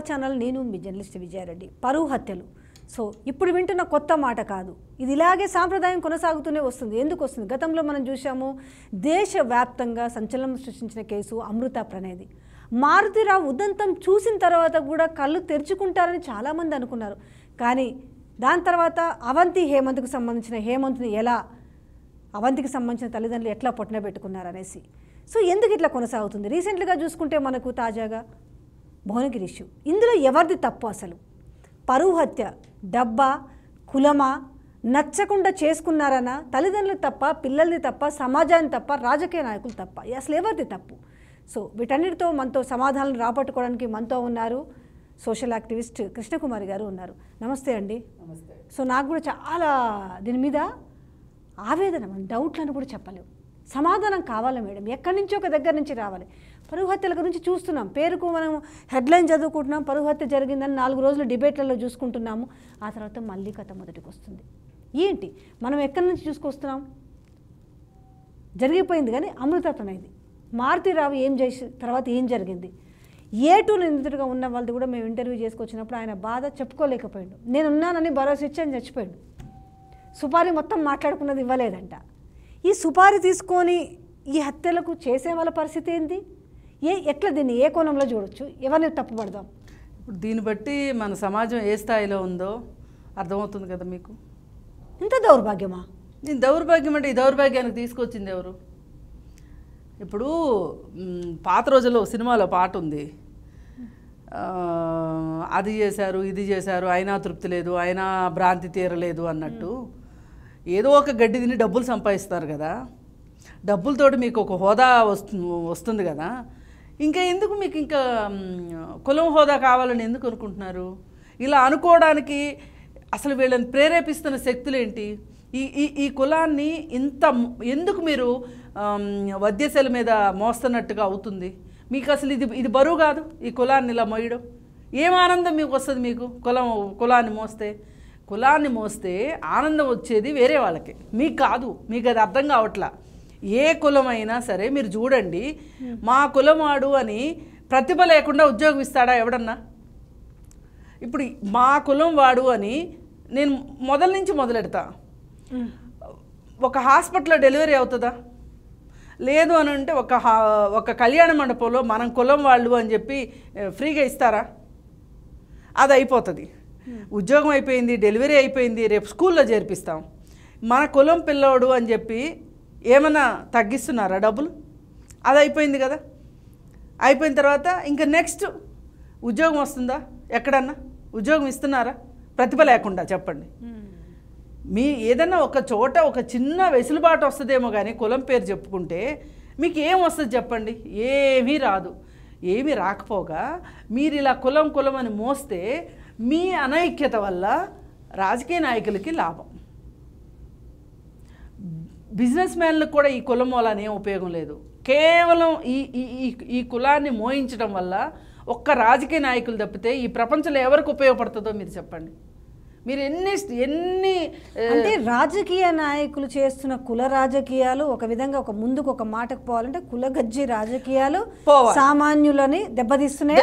Our channel నేను మీ journalist Vijaya Reddy. పరువు హత్యలు సో ఇప్పుడు వింటున్న కొత్త మాట కాదు, ఇది ఇలాగే సాంప్రదాయం కొనసాగుతూనే వస్తుంది. ఎందుకు వస్తుంది? గతంలో మనం చూసాము దేశవ్యాప్తంగా సంచలనం సృష్టించిన కేసు అమృత ప్రణయ్ది. మారుతిరావు ఉదంతం చూసిన తర్వాత కూడా కళ్ళు తెరుచుకుంటారని చాలామంది అనుకున్నారు, కానీ దాని తర్వాత అవంతి హేమంత్కు సంబంధించిన హేమంత్ని ఎలా అవంతికి సంబంధించిన తల్లిదండ్రులు ఎట్లా పొట్టన పెట్టుకున్నారనేసి సో ఎందుకు ఇట్లా కొనసాగుతుంది? రీసెంట్గా చూసుకుంటే మనకు తాజాగా భువనగిరి ఇష్యూ, ఇందులో ఎవరిది తప్పు? అసలు పరువు హత్య డబ్బా కులమా నచ్చకుండా చేసుకున్నారనా? తల్లిదండ్రులు తప్ప, పిల్లల్ని తప్ప, సమాజాన్ని తప్ప, రాజకీయ నాయకులు తప్ప, అసలు ఎవరిది తప్పు? సో వీటన్నిటితో మనతో సమాధానం రాబట్టుకోవడానికి మనతో ఉన్నారు సోషల్ యాక్టివిస్ట్ కృష్ణకుమారి గారు ఉన్నారు. నమస్తే అండి. నమస్తే. సో నాకు కూడా చాలా దీని మీద ఆవేదన, మన డౌట్లను కూడా చెప్పలేము, సమాధానం కావాలి మేడం, ఎక్కడి నుంచి ఒక దగ్గర నుంచి రావాలి. పరువు హత్యల గురించి చూస్తున్నాం, పేరుకు మనం హెడ్లైన్ చదువుకుంటున్నాం, పరువు హత్య జరిగిందని 4 రోజులు డిబేట్లలో చూసుకుంటున్నాము, ఆ తర్వాత మళ్ళీ కథ మొదటికి వస్తుంది. ఏంటి మనం ఎక్కడి నుంచి చూసుకొస్తున్నాం? జరిగిపోయింది కానీ అమృతతనైంది, మారుతిరావు ఏం చేసి తర్వాత ఏం జరిగింది, A2 నిందితుడిగా ఉన్న వాళ్ళది కూడా మేము ఇంటర్వ్యూ చేసుకొచ్చినప్పుడు ఆయన బాధ చెప్పుకోలేకపోయాడు. నేనున్నానని భరోసా ఇచ్చి ఆయన చచ్చిపోయాడు. సుపారీ మొత్తం మాట్లాడుకున్నది ఇవ్వలేదంట. ఈ సుపారీ తీసుకొని ఈ హత్యలకు చేసే వాళ్ళ పరిస్థితి ఏంది? ఎట్లా దీన్ని ఏ కోణంలో చూడొచ్చు? ఎవరిని తప్పుపడదాం? ఇప్పుడు దీన్ని బట్టి మన సమాజం ఏ స్థాయిలో ఉందో అర్థమవుతుంది కదా మీకు. ఇంత దౌర్భాగ్యమా? నేను దౌర్భాగ్యం అంటే ఈ దౌర్భాగ్యానికి తీసుకొచ్చింది ఎవరు? ఇప్పుడు పాత రోజుల్లో సినిమాలో పాట ఉంది, అది చేశారు ఇది చేశారు అయినా తృప్తి లేదు, అయినా భ్రాంతి తీరలేదు అన్నట్టు. ఏదో ఒక గడ్డి తిని డబ్బులు సంపాదిస్తారు కదా, డబ్బులతోటి మీకు ఒక హోదా వస్తుంది కదా, ఇంకా ఎందుకు మీకు ఇంకా కులం హోదా కావాలని ఎందుకు అనుకుంటున్నారు? ఇలా అనుకోవడానికి అసలు వీళ్ళని ప్రేరేపిస్తున్న శక్తులు ఏంటి? ఈ ఈ కులాన్ని ఇంత ఎందుకు మీరు వద్యశల మీద మోస్తున్నట్టుగా అవుతుంది? మీకు అసలు ఇది బరువు కాదు ఈ కులాన్ని ఇలా మోయడం? ఏం ఆనందం మీకు వస్తుంది? మీకు కులాన్ని మోస్తే ఆనందం వచ్చేది వేరే వాళ్ళకి, మీకు కాదు. మీకు అది అర్థం కావట్లా. ఏ కులమైనా సరే మీరు చూడండి, మా కులమాడు అని ప్రతిభ లేకుండా ఉద్యోగం ఇస్తాడా ఎవడన్నా? ఇప్పుడు మా కులం వాడు అని నేను మొదల నుంచి మొదలెడతా, ఒక హాస్పిటల్లో డెలివరీ అవుతుందా? లేదు అని అంటే ఒక కళ్యాణ మండపంలో మనం కులం వాళ్ళు అని చెప్పి ఫ్రీగా ఇస్తారా? అది అయిపోతుంది, ఉద్యోగం అయిపోయింది, డెలివరీ అయిపోయింది, రేపు స్కూల్లో చేర్పిస్తాం. మన కులం పిల్లోడు అని చెప్పి ఏమైనా తగ్గిస్తున్నారా డబ్బులు? అది అయిపోయింది కదా. అయిపోయిన తర్వాత ఇంకా నెక్స్ట్ ఉద్యోగం వస్తుందా? ఎక్కడన్నా ఉద్యోగం ఇస్తున్నారా ప్రతిభ లేకుండా? చెప్పండి. మీ ఏదైనా ఒక చోట ఒక చిన్న వెసులుబాటు వస్తుందేమో కానీ కులం పేరు చెప్పుకుంటే మీకు ఏం వస్తుంది చెప్పండి? ఏమీ రాదు. ఏమీ రాకపోగా మీరు ఇలా కులం కులం అని మోస్తే మీ అనైక్యత వల్ల రాజకీయ నాయకులకి లాభం, బిజినెస్ మ్యాన్లకు కూడా ఈ కులం వల్ల ఏం ఉపయోగం లేదు. కేవలం ఈ ఈ ఈ కులాన్ని మోయించడం వల్ల ఒక్క రాజకీయ నాయకులు తప్పితే ఈ ప్రపంచంలో ఎవరికి ఉపయోగపడుతుందో మీరు చెప్పండి. మీరు ఎన్ని అంటే రాజకీయ నాయకులు చేస్తున్న కుల రాజకీయాలు ఒక విధంగా ఒక ముందుకు ఒక మాటకు పోవాలంటే కులగజ్జి రాజకీయాలు సామాన్యులని దెబ్బతీస్తున్నాయి.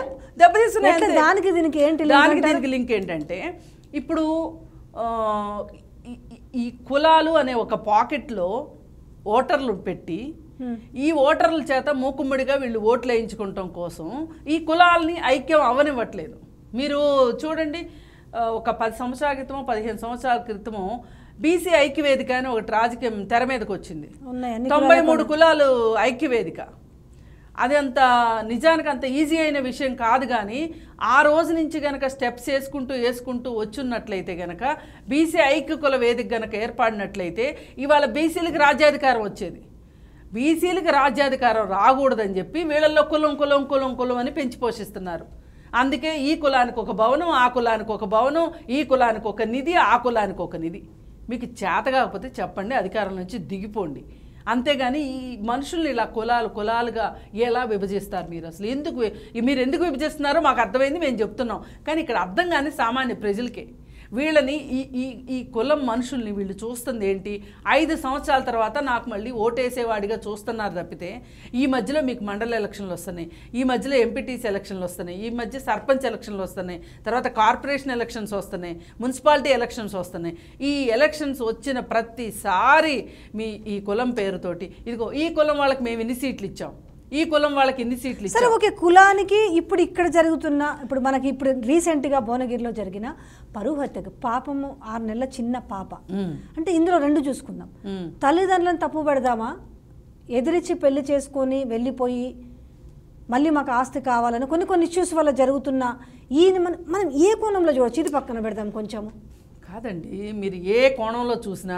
దానికి దీనికి లింక్ ఏంటంటే ఇప్పుడు ఈ కులాలు అనే ఒక పాకెట్లో ఓటర్లు పెట్టి ఈ ఓటర్ల చేత మూకుమ్మడిగా వీళ్ళు ఓట్లు వేయించుకోవటం కోసం ఈ కులాలని ఐక్యం అవనివ్వట్లేదు. మీరు చూడండి, ఒక 10 సంవత్సరాల క్రితమో 15 సంవత్సరాల క్రితమో బీసీ ఐక్యవేదిక అని ఒకటి రాజకీయం తెర మీదకి వచ్చింది. 93 కులాలు ఐక్యవేదిక. అది అంత నిజానికి అంత ఈజీ అయిన విషయం కాదు, కానీ ఆ రోజు నుంచి గనక స్టెప్స్ వేసుకుంటూ వచ్చున్నట్లయితే గనక బీసీ ఐక్య కుల వేదిక గనక ఏర్పడినట్లయితే ఇవాళ బీసీలకు రాజ్యాధికారం వచ్చేది. బీసీలకు రాజ్యాధికారం రాకూడదని చెప్పి వీళ్ళల్లో కులం కులం కులం కులం అని పెంచి పోషిస్తున్నారు. అందుకే ఈ కులానికి ఒక భవనం, ఆ కులానికి ఒక భవనం, ఈ కులానికి ఒక నిధి, ఆ కులానికి ఒక నిధి. మీకు చేత కాకపోతే చెప్పండి, అధికారం నుంచి దిగిపోండి. అంతేగాని ఈ మనుషుల్ని ఇలా కులాలుగా ఎలా విభజిస్తారు? మీరు అసలు మీరు ఎందుకు విభజిస్తున్నారో మాకు అర్థమైంది, మేము చెప్తున్నాం. కానీ ఇక్కడ అర్థం కానీ సామాన్య ప్రజలకే వీళ్ళని ఈ ఈ ఈ కులం మనుషుల్ని వీళ్ళు చూస్తుంది ఏంటి 5 సంవత్సరాల తర్వాత నాకు మళ్ళీ ఓటేసేవాడిగా చూస్తున్నారు తప్పితే ఈ మధ్యలో మీకు మండల ఎలక్షన్లు వస్తున్నాయి ఈ మధ్యలో ఎంపీటీసీ ఎలక్షన్లు వస్తున్నాయి ఈ మధ్య సర్పంచ్ ఎలక్షన్లు వస్తున్నాయి తర్వాత కార్పొరేషన్ ఎలక్షన్స్ వస్తున్నాయి మున్సిపాలిటీ ఎలక్షన్స్ వస్తున్నాయి ఈ ఎలక్షన్స్ వచ్చిన ప్రతిసారి మీ ఈ కులం పేరుతోటి ఇదిగో ఈ కులం వాళ్ళకి మేము ఎన్ని సీట్లు ఇచ్చాం ఈ కులం వాళ్ళకి ఎన్ని సీట్లు ఇచ్చారు సరే ఓకే కులానికి ఇప్పుడు ఇక్కడ జరుగుతున్న ఇప్పుడు మనకి ఇప్పుడు రీసెంట్ గా భువనగిరిలో జరిగిన పరుహత్యకు పాపము 6 నెలల చిన్న పాప అంటే ఇందులో రెండు చూసుకుందాం తల్లిదండ్రులను తప్పు పడదామా ఎదిరిచి పెళ్లి చేసుకొని వెళ్ళిపోయి మళ్ళీ మాకు ఆస్తి కావాలని కొన్ని కొన్ని ఇష్యూస్ వల్ల జరుగుతున్న ఈ మనం ఏ కోణంలో చూడొచ్చు ఇది పక్కన పెడదాం కొంచెము కాదండి మీరు ఏ కోణంలో చూసినా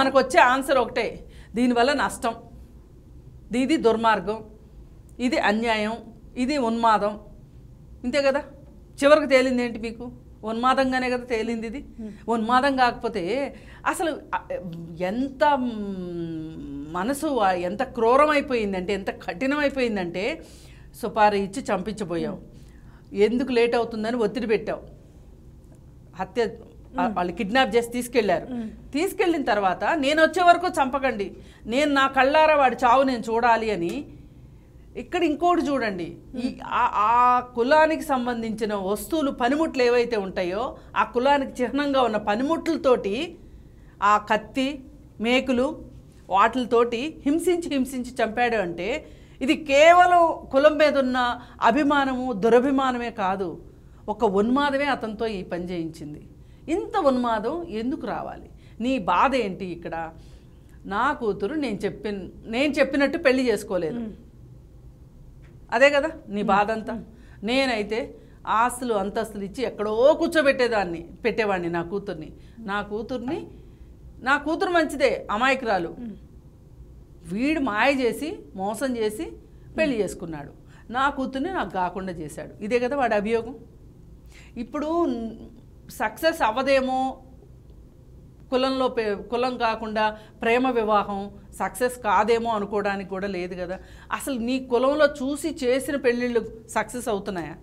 మనకు వచ్చే ఆన్సర్ ఒకటే దీనివల్ల నష్టం ఇది దుర్మార్గం ఇది అన్యాయం ఇది ఉన్మాదం ఇంతే కదా చివరికి తేలింది ఏంటి మీకు ఉన్మాదంగానే కదా తేలింది ఇది ఉన్మాదం కాకపోతే అసలు ఎంత మనసు ఎంత క్రూరమైపోయిందంటే ఎంత కఠినమైపోయిందంటే సుపారీ ఇచ్చి చంపించబోయావు ఎందుకు లేట్ అవుతుందని ఒత్తిడి పెట్టావు హత్య వాళ్ళు కిడ్నాప్ చేసి తీసుకెళ్లారు తీసుకెళ్లిన తర్వాత నేను వచ్చే వరకు చంపకండి నేను నా కళ్ళారా వాడి చావు నేను చూడాలి అని ఇక్కడ ఇంకోటి చూడండి ఈ ఆ కులానికి సంబంధించిన వస్తువులు పనిముట్లు ఏవైతే ఉంటాయో ఆ కులానికి చిహ్నంగా ఉన్న పనిముట్లతోటి ఆ కత్తి మేకులు వాటితోటి హింసించి హింసించి చంపాడు అంటే ఇది కేవలం కులం మీద ఉన్న అభిమానము దురభిమానమే కాదు ఒక ఉన్మాదమే అతనితో ఈ పని చేయించింది ఇంత ఉన్మాదం ఎందుకు రావాలి నీ బాధ ఏంటి ఇక్కడ నా కూతురు నేను చెప్పినట్టు పెళ్లి చేసుకోలేదు అదే కదా నీ బాధ అంతా నేనైతే ఆస్తులు అంతస్తులు ఇచ్చి ఎక్కడో కూర్చోబెట్టేవాడిని నా కూతురు మంచిదే అమాయకురాలు వీడు మాయ చేసి మోసం చేసి పెళ్లి చేసుకున్నాడు నా కూతుర్ని నాకు కాకుండా చేశాడు ఇదే కదా వాడి అభియోగం ఇప్పుడు సక్సెస్ అవదేమో కులంలో కులం కాకుండా ప్రేమ వివాహం సక్సెస్ కాదేమో అనుకోవడానికి కూడా లేదు కదా అసలు నీ కులంలో చూసి చేసిన పెళ్ళిళ్ళు సక్సెస్ అవుతున్నాయా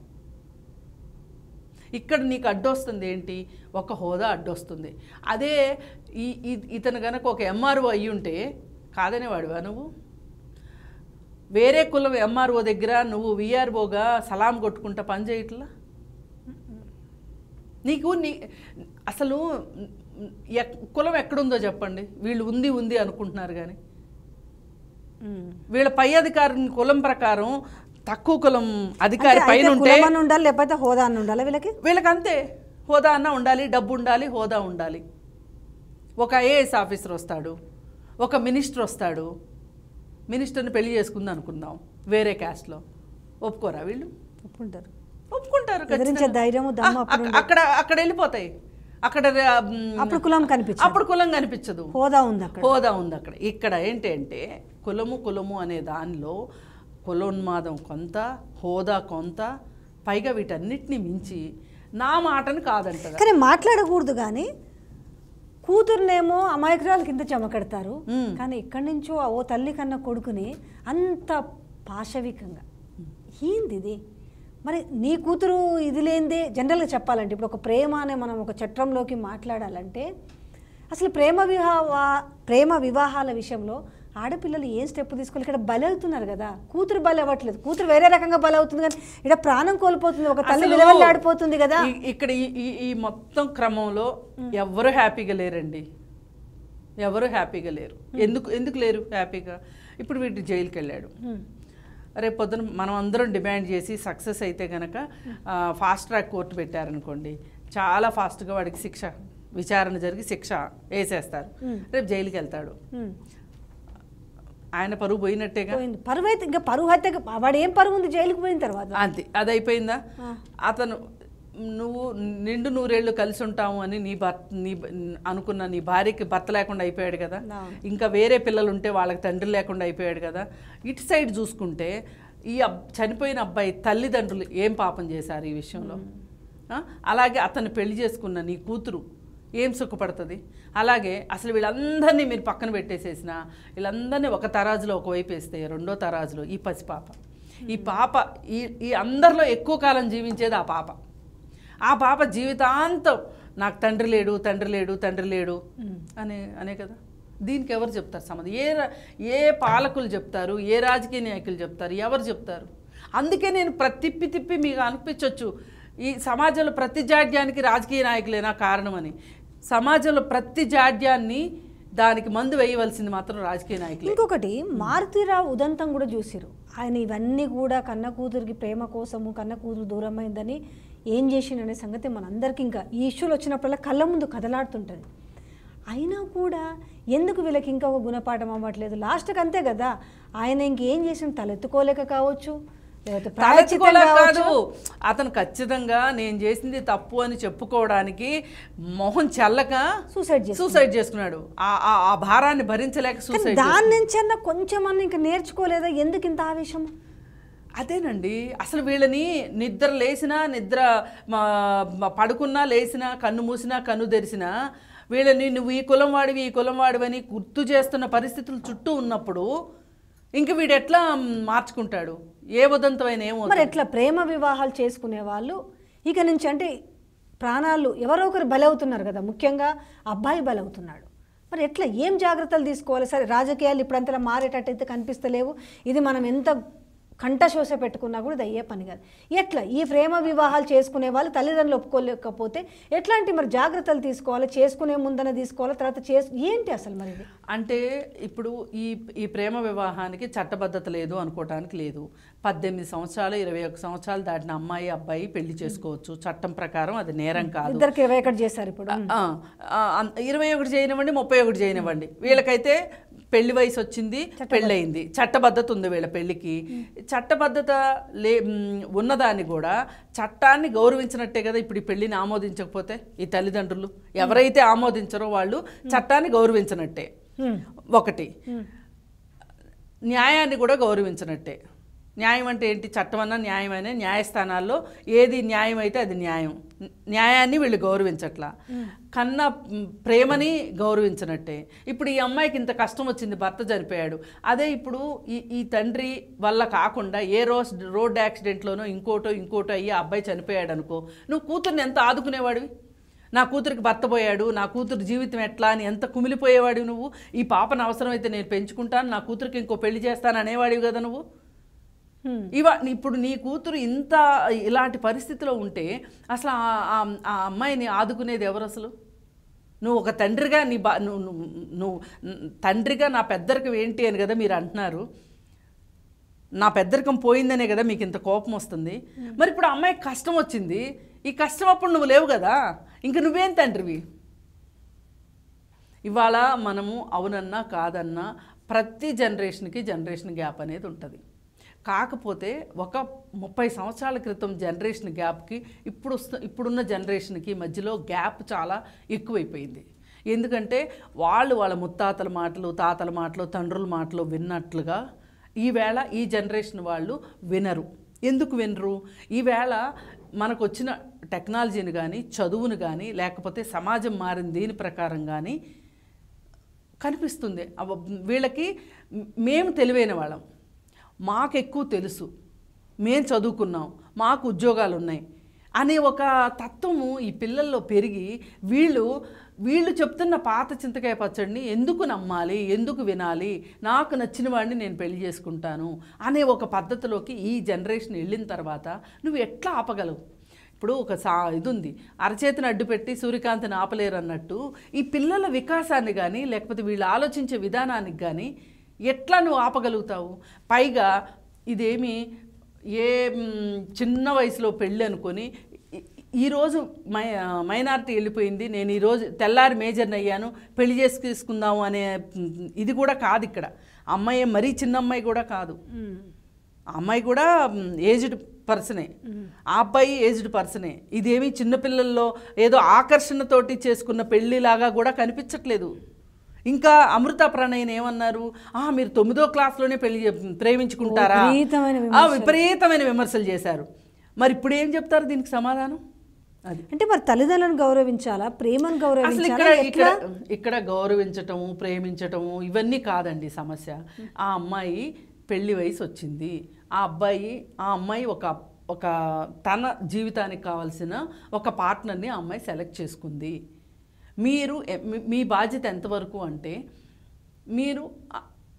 ఇక్కడ నీకు అడ్డొస్తుంది ఏంటి ఒక హోదా అడ్డొస్తుంది అదే ఇతను కనుక ఒక ఎంఆర్ఓ అయ్యి ఉంటే కాదనేవాడువా నువ్వు వేరే కులం ఎంఆర్ఓ దగ్గర నువ్వు వీఆర్ఓగా సలాం కొట్టుకుంటా పని చేయట్లా నీకు అసలు కులం ఎక్కడుందో చెప్పండి వీళ్ళు ఉంది ఉంది అనుకుంటున్నారు కానీ వీళ్ళ పై అధికారి కులం ప్రకారం తక్కువ కులం అధికారి పైన ఉంటే లేకపోతే హోదా అన్న ఉండాలి వీళ్ళకి అంతే హోదా అన్న ఉండాలి డబ్బు ఉండాలి హోదా ఉండాలి ఒక ఐఏఎస్ ఆఫీసర్ వస్తాడు ఒక మినిస్టర్ వస్తాడు మినిస్టర్ని పెళ్లి చేసుకుందాం అనుకుందాం వేరే క్యాస్ట్లో ఒప్పుకోరా వీళ్ళు ఒప్పుకుంటారు ఒప్పుకుంటారు అక్కడ అక్కడ వెళ్ళిపోతాయి అక్కడ అప్పుడు కులం కనిపించదు హోదా ఉంది అక్కడ ఇక్కడ ఏంటంటే కులము అనే దానిలో కులోన్మాదం కొంత హోదా కొంత పైగా వీటన్నిటిని మించి నా మాటను కాదంట కానీ మాట్లాడకూడదు కానీ కూతుర్నేమో అమాయకురాలు కింద చెమకడతారు కానీ ఇక్కడి నుంచో ఓ తల్లి కన్న కొడుకుని అంత పాశవికంగా ఏంది ఇది మరి నీ కూతురు ఇది లేనిదే జనరల్గా చెప్పాలంటే ఇప్పుడు ఒక ప్రేమ అనే మనం ఒక చట్టంలోకి మాట్లాడాలంటే అసలు ప్రేమ వివాహాల విషయంలో ఆడపిల్లలు ఏం స్టెప్ తీసుకోవాలి ఇక్కడ బలవుతున్నారు కదా కూతురు బలవ్వట్లేదు కూతురు వేరే రకంగా బలవుతుంది కానీ ఇక్కడ ప్రాణం కోల్పోతుంది ఒక తల్లి విలువలు ఆడిపోతుంది కదా ఇక్కడ ఈ మొత్తం క్రమంలో ఎవరు హ్యాపీగా లేరండి ఎవరు హ్యాపీగా లేరు ఎందుకు లేరు హ్యాపీగా ఇప్పుడు వీటి జైలుకి వెళ్ళాడు రేపు పొద్దున మనం అందరం డిమాండ్ చేసి సక్సెస్ అయితే కనుక ఫాస్ట్ ట్రాక్ కోర్టు పెట్టారనుకోండి చాలా ఫాస్ట్గా వాడికి శిక్ష విచారణ జరిగి శిక్ష వేసేస్తారు రేపు జైలుకి వెళ్తాడు ఆయన పరువు పోయినట్టేగా పరువైతే ఇంకా పరువు అయితే వాడు ఏం పరువు ఉంది జైలుకి పోయిన తర్వాత అంతే అది అయిపోయిందా అతను నువ్వు నిండు 100 ఏళ్ళు కలిసి ఉంటాము అని నీ భార్యకి భర్త లేకుండా అయిపోయాడు కదా ఇంకా వేరే పిల్లలు ఉంటే వాళ్ళకి తండ్రి లేకుండా అయిపోయాడు కదా ఇటు సైడ్ చూసుకుంటే ఈ చనిపోయిన అబ్బాయి తల్లిదండ్రులు ఏం పాపం చేశారు ఈ విషయంలో అలాగే అతను పెళ్లి చేసుకున్న నీ కూతురు ఏం సుఖపడుతుంది అలాగే అసలు వీళ్ళందరినీ మీరు పక్కన పెట్టేసేసిన వీళ్ళందరినీ ఒక తరాజులో ఒకవైపు వేస్తే రెండో తరాజులో ఈ పసిపాప ఈ అందరిలో ఎక్కువ కాలం జీవించేది ఆ పాప జీవితాంతం నాకు తండ్రి లేడు తండ్రి లేడు తండ్రి లేడు అని అనే కదా దీనికి ఎవరు చెప్తారు సమాధానం ఏ పాలకులు చెప్తారు ఏ రాజకీయ నాయకులు చెప్తారు ఎవరు చెప్తారు అందుకే నేను ప్రతిప్పి తిప్పి మీకు అనిపించొచ్చు ఈ సమాజంలో ప్రతి జాడ్యానికి రాజకీయ నాయకులేనా కారణమని సమాజంలో ప్రతి జాడ్యాన్ని దానికి మందు వేయవలసింది మాత్రం రాజకీయ నాయకులు ఇంకొకటి మారుతిరావు ఉదంతం కూడా చూసిరు ఆయన ఇవన్నీ కూడా కన్న కూతురికి ప్రేమ కోసము కన్న కూతురు దూరమైందని ఏం చేసిననే సంగతి మనందరికీ ఇంకా ఈ ఇష్యూలు వచ్చినప్పుడు కళ్ళ ముందు కదలాడుతుంటది అయినా కూడా ఎందుకు వీళ్ళకి ఇంకా ఒక గుణపాఠం అవ్వట్లేదు లాస్ట్కి అంతే కదా ఆయన ఇంకేం చేసిన తలెత్తుకోలేక కావచ్చు అతను ఖచ్చితంగా నేను చేసింది తప్పు అని చెప్పుకోవడానికి మొహం చల్లక సూసైడ్ చేసుకున్నాడు ఆ భారాన్ని భరించలేక సూసైడ్ దాని నుంచి అన్న కొంచెం అన్న ఇంకా నేర్చుకోలేదా ఎందుకు ఇంత ఆవేశం అదేనండి అసలు వీళ్ళని నిద్ర లేసినా నిద్ర పడుకున్నా లేసినా కన్ను మూసినా కన్ను తెరిసినా వీళ్ళని నువ్వు ఈ కులం వాడివి ఈ కులం వాడివని గుర్తు చేస్తున్న పరిస్థితులు చుట్టూ ఉన్నప్పుడు ఇంక వీడు ఎట్లా మార్చుకుంటాడు ఏ ఉదంతమైన ఏమో మరి ఎట్లా ప్రేమ వివాహాలు చేసుకునే వాళ్ళు ఇక నుంచి అంటే ప్రాణాలు ఎవరో ఒకరు బలవుతున్నారు కదా ముఖ్యంగా అబ్బాయి బలవుతున్నాడు మరి ఎట్లా ఏం జాగ్రత్తలు తీసుకోవాలి సరే రాజకీయాలు ఇప్పుడంతలా మారేటట్టయితే కనిపిస్తలేవు ఇది మనం ఎంత కంట శోష పెట్టుకున్నా కూడా ఇది అయ్యే పని కాదు ఎట్లా ఈ ప్రేమ వివాహాలు చేసుకునే వాళ్ళు తల్లిదండ్రులు ఒప్పుకోలేకపోతే ఎట్లాంటి మరి జాగ్రత్తలు తీసుకోవాలి చేసుకునే ముందన తీసుకోవాలి తర్వాత ఏంటి అసలు మరి అంటే ఇప్పుడు ఈ ప్రేమ వివాహానికి చట్టబద్ధత లేదు అనుకోవటానికి లేదు 18 సంవత్సరాలు 21 సంవత్సరాలు దాటిన అమ్మాయి అబ్బాయి పెళ్లి చేసుకోవచ్చు చట్టం ప్రకారం అది నేరం కాదు ఇద్దరికి 21 చేశారు ఇప్పుడు 21 చేయనివ్వండి 31 చేయనివ్వండి వీళ్ళకైతే పెళ్లి వయసు వచ్చింది పెళ్ళయింది చట్టబద్ధత ఉంది వీళ్ళ పెళ్ళికి చట్టబద్ధత ఉన్నదాన్ని కూడా చట్టాన్ని గౌరవించినట్టే కదా ఇప్పుడు ఈ పెళ్ళిని ఆమోదించకపోతే ఈ తల్లిదండ్రులు ఎవరైతే ఆమోదించరో వాళ్ళు చట్టాన్ని గౌరవించినట్టే ఒకటి న్యాయాన్ని కూడా గౌరవించినట్టే న్యాయం అంటే ఏంటి చట్టం అన్న న్యాయమైన న్యాయస్థానాల్లో ఏది న్యాయం అయితే అది న్యాయం న్యాయాన్ని వీళ్ళు గౌరవించట్లా కన్నా ప్రేమని గౌరవించినట్టే ఇప్పుడు ఈ అమ్మాయికి ఇంత కష్టం వచ్చింది భర్త చనిపోయాడు అదే ఇప్పుడు ఈ తండ్రి వల్ల కాకుండా ఏ రోడ్ యాక్సిడెంట్లోనో ఇంకోటో అయ్యి అబ్బాయి చనిపోయాడు అనుకో నువ్వు కూతుర్ని ఎంత ఆదుకునేవాడివి నా కూతురికి భర్త పోయాడు నా కూతురు జీవితం ఎట్లా అని ఎంత కుమిలిపోయేవాడివి నువ్వు ఈ పాపను అవసరమైతే నేను పెంచుకుంటాను నా కూతురికి ఇంకో పెళ్లి చేస్తాను అనేవాడివి కదా నువ్వు ఇప్పుడు నీ కూతురు ఇంత ఇలాంటి పరిస్థితిలో ఉంటే అసలు ఆ అమ్మాయిని ఆదుకునేది ఎవరు అసలు నువ్వు ఒక తండ్రిగా నువ్వు తండ్రిగా నా పెద్దరికం ఏంటి అని కదా మీరు అంటున్నారు నా పెద్దరికం పోయిందనే కదా మీకు ఇంత కోపం వస్తుంది మరి ఇప్పుడు అమ్మాయికి కష్టం వచ్చింది ఈ కష్టం అప్పుడు నువ్వు లేవు కదా ఇంక నువ్వేం తండ్రివి ఇవాళ మనము అవునన్నా కాదన్నా ప్రతి జనరేషన్కి జనరేషన్ గ్యాప్ అనేది ఉంటుంది కాకపోతే ఒక 30 సంవత్సరాల క్రితం జనరేషన్ గ్యాప్కి ఇప్పుడున్న జనరేషన్కి మధ్యలో గ్యాప్ చాలా ఎక్కువైపోయింది ఎందుకంటే వాళ్ళ ముత్తాతల మాటలు తాతల మాటలు తండ్రుల మాటలు విన్నట్లుగా ఈవేళ ఈ జనరేషన్ వాళ్ళు వినరు ఎందుకు వినరు ఈవేళ మనకు వచ్చిన టెక్నాలజీని కానీ చదువును కానీ లేకపోతే సమాజం మారిన దీని ప్రకారం కానీ కనిపిస్తుంది వీళ్ళకి మేము తెలివైన వాళ్ళం మాకు ఎక్కువ తెలుసు మేము చదువుకున్నాం మాకు ఉద్యోగాలు ఉన్నాయి అనే ఒక తత్వము ఈ పిల్లల్లో పెరిగి వీళ్ళు చెప్తున్న పాత చింతకాయ పచ్చడిని ఎందుకు నమ్మాలి ఎందుకు వినాలి నాకు నచ్చిన వాడిని నేను పెళ్లి చేసుకుంటాను అనే ఒక పద్ధతిలోకి ఈ జనరేషన్ వెళ్ళిన తర్వాత నువ్వు ఎట్లా ఆపగలవు ఇప్పుడు ఒక ఇది ఉంది అరచేతిని అడ్డుపెట్టి సూర్యకాంతిని ఆపలేరు అన్నట్టు ఈ పిల్లల వికాసాన్ని కానీ లేకపోతే వీళ్ళు ఆలోచించే విధానానికి కానీ ఎట్లా నువ్వు ఆపగలుగుతావు పైగా ఇదేమి చిన్న వయసులో పెళ్ళి అనుకొని ఈరోజు మైనారిటీ వెళ్ళిపోయింది నేను ఈరోజు తెల్లారి మేజర్ని అయ్యాను పెళ్లి చేసుకుందాము అనే ఇది కూడా కాదు ఇక్కడ అమ్మాయి మరీ చిన్న అమ్మాయి కూడా కాదు అమ్మాయి కూడా ఏజ్డ్ పర్సనే ఆ అబ్బాయి ఏజ్డ్ పర్సనే ఇదేమి చిన్నపిల్లల్లో ఏదో ఆకర్షణతోటి చేసుకున్న పెళ్ళిలాగా కూడా కనిపించట్లేదు ఇంకా అమృత ప్రణయ్ని ఏమన్నారు మీరు 9వ క్లాస్లోనే పెళ్లి ప్రేమించుకుంటారా విపరీతమైన విమర్శలు చేశారు మరి ఇప్పుడు ఏం చెప్తారు దీనికి సమాధానం అంటే మరి తల్లిదండ్రులను గౌరవించాలా ప్రేమను గౌరవించాలా ఇక్కడ గౌరవించటము ప్రేమించటము ఇవన్నీ కాదండి సమస్య ఆ అమ్మాయి పెళ్లి వయసు వచ్చింది ఆ అమ్మాయి ఒక ఒక తన జీవితానికి కావాల్సిన ఒక పార్ట్నర్ ని అమ్మాయి సెలెక్ట్ చేసుకుంది. మీరు మీ బాధ్యత ఎంత వరకు అంటే మీరు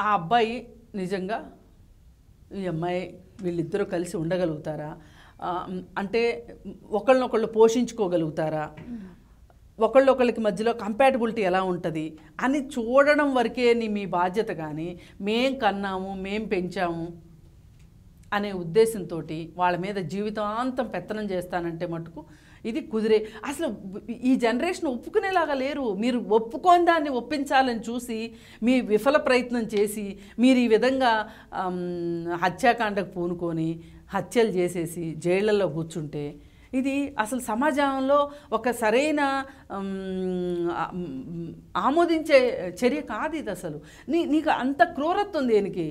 ఆ అబ్బాయి నిజంగా ఈ అమ్మాయి వీళ్ళిద్దరూ కలిసి ఉండగలుగుతారా అంటే ఒకళ్ళనొకళ్ళు పోషించుకోగలుగుతారా ఒకళ్ళొకళ్ళకి మధ్యలో కంపాటబిలిటీ ఎలా ఉంటుంది అని చూడడం వరకే మీ బాధ్యత. కానీ మేం కన్నాము మేం పెంచాము అనే ఉద్దేశంతో వాళ్ళ మీద జీవితాంతం పెత్తనం చేస్తానంటే మటుకు ఇది కుదిరే అసలు ఈ జనరేషన్ ఒప్పుకునేలాగా లేరు. మీరు ఒప్పుకొని దాన్ని ఒప్పించాలని చూసి మీ విఫల ప్రయత్నం చేసి మీరు ఈ విధంగా హత్యాకాండకు పూనుకొని హత్యలు చేసేసి జైళ్ళల్లో కూర్చుంటే ఇది అసలు సమాజంలో ఒక సరైన ఆమోదించే చర్య కాదు. ఇది అసలు నీకు అంత క్రూరత్వం దేనికి?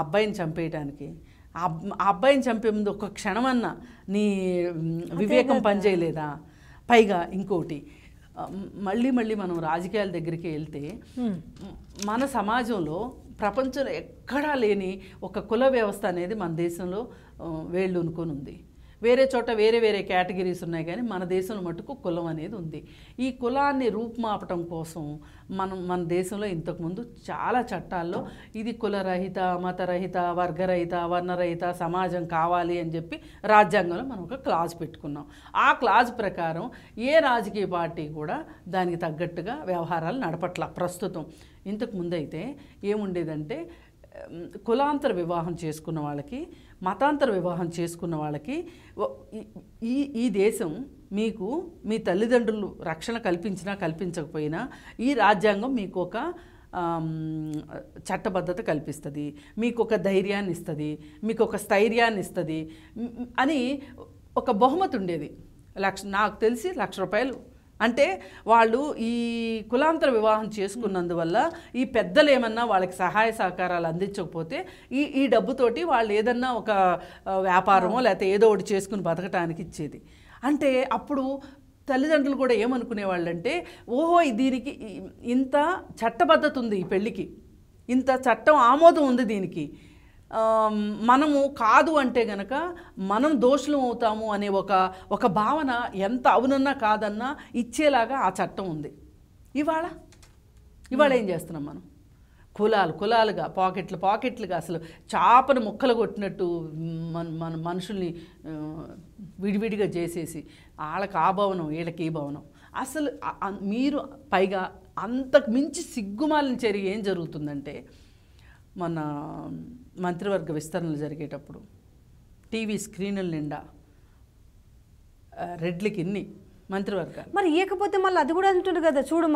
అబ్బాయిని చంపేయటానికి అబ్బాయిని చంపే ముందు ఒక క్షణమన్నా నీ వివేకం పనిచేయలేదా? పైగా ఇంకోటి మళ్ళీ మళ్ళీ మనం రాజకీయాల దగ్గరికి వెళ్తే మన సమాజంలో ప్రపంచంలో ఎక్కడా లేని ఒక కుల వ్యవస్థ అనేది మన దేశంలో వేళ్ళు ఉనుకొని ఉంది. వేరే చోట వేరే వేరే కేటగిరీస్ ఉన్నాయి కానీ మన దేశంలో మటుకు కులం అనేది ఉంది. ఈ కులాన్ని రూపుమాపటం కోసం మన దేశంలో ఇంతకుముందు చాలా చట్టాల్లో ఇది కులరహిత మతరహిత వర్గరహిత వర్ణరహిత సమాజం కావాలి అని చెప్పి రాజ్యాంగంలో మనం ఒక క్లాజ్ పెట్టుకున్నాం. ఆ క్లాజ్ ప్రకారం ఏ రాజకీయ పార్టీ కూడా దానికి తగ్గట్టుగా వ్యవహారాలు నడపట్ల ప్రస్తుతం. ఇంతకుముందు అయితే ఏముండేదంటే కులాంతర వివాహం చేసుకున్న వాళ్ళకి మతాంతర వివాహం చేసుకున్న వాళ్ళకి ఈ ఈ దేశం మీకు మీ తల్లిదండ్రులు రక్షణ కల్పించినా కల్పించకపోయినా ఈ రాజ్యాంగం మీకు ఒక చట్టబద్ధత కల్పిస్తుంది, మీకు ఒక ధైర్యాన్ని ఇస్తుంది, మీకు ఒక స్థైర్యాన్ని ఇస్తుంది అని ఒక బహుమతి ఉండేది. నాకు తెలిసి 1,00,000 రూపాయలు. అంటే వాళ్ళు ఈ కులాంతర వివాహం చేసుకున్నందువల్ల ఈ పెద్దలు ఏమన్నా వాళ్ళకి సహాయ సహకారాలు అందించకపోతే ఈ డబ్బుతోటి వాళ్ళు ఏదన్నా ఒక వ్యాపారమో లేకపోతే ఏదో ఒకటి చేసుకుని బతకటానికి ఇచ్చేది. అంటే అప్పుడు తల్లిదండ్రులు కూడా ఏమనుకునేవాళ్ళు అంటే ఓహో దీనికి ఇంత చట్టబద్ధత ఉంది, ఈ పెళ్ళికి ఇంత చట్టం ఆమోదం ఉంది, దీనికి మనము కాదు అంటే గనక మనం దోషులం అవుతాము అనే ఒక భావన ఎంత అవునన్నా కాదన్నా ఇచ్చేలాగా ఆ చట్టం ఉంది. ఇవాళ ఏం చేస్తున్నాం మనం? కులాలుగా పాకెట్లుగా అసలు చాపను ముక్కలు కొట్టినట్టు మన మనుషుల్ని విడివిడిగా చేసేసి వాళ్ళకి ఆ భవనం వీళ్ళకి ఈ భవనం. అసలు మీరు పైగా అంతకు మించి సిగ్గుమాలిన చర్య ఏం జరుగుతుందంటే మన మంత్రివర్గ విస్తరణలు జరిగేటప్పుడు టీవీ స్క్రీన్ల నిండా రెడ్లకి ఇన్ని మంత్రివర్గాలు మరి ఇకపోతే మళ్ళీ అది కూడా అంటుండ్రు కదా, చూడు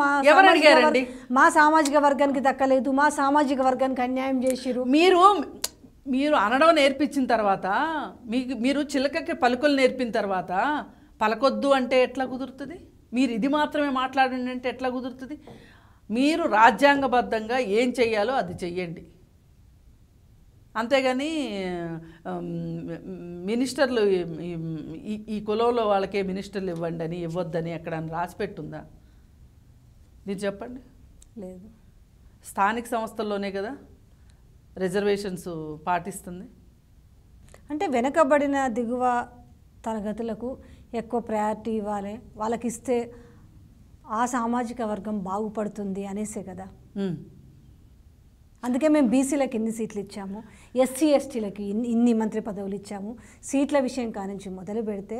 మా సామాజిక వర్గానికి దక్కలేదు, మా సామాజిక వర్గానికి అన్యాయం చేసిరు. మీరు అనడం నేర్పించిన తర్వాత మీరు చిలకకి పలుకులు నేర్పిన తర్వాత పలకొద్దు అంటే ఎట్లా కుదురుతుంది? మీరు ఇది మాత్రమే మాట్లాడండి అంటే ఎట్లా కుదురుతుంది? మీరు రాజ్యాంగబద్ధంగా ఏం చెయ్యాలో అది చెయ్యండి, అంతేగాని మినిస్టర్లు ఈ కులంలో వాళ్ళకే మినిస్టర్లు ఇవ్వండి అని ఇవ్వద్దని ఎక్కడన్నా రాసిపెట్టుందా? మీరు చెప్పండి. లేదు, స్థానిక సంస్థల్లోనే కదా రిజర్వేషన్స్ పాటిస్తుంది. అంటే వెనకబడిన దిగువ తరగతులకు ఎక్కువ ప్రయారిటీ ఇవ్వాలి, వాళ్ళకి ఇస్తే ఆ సామాజిక వర్గం బాగుపడుతుంది అనేసే కదా. అందుకే మేము బీసీలకు ఇన్ని సీట్లు ఇచ్చాము, ఎస్సీ ఎస్టీలకు ఇన్ని మంత్రి పదవులు ఇచ్చాము. సీట్ల విషయం కానించి మొదలు పెడితే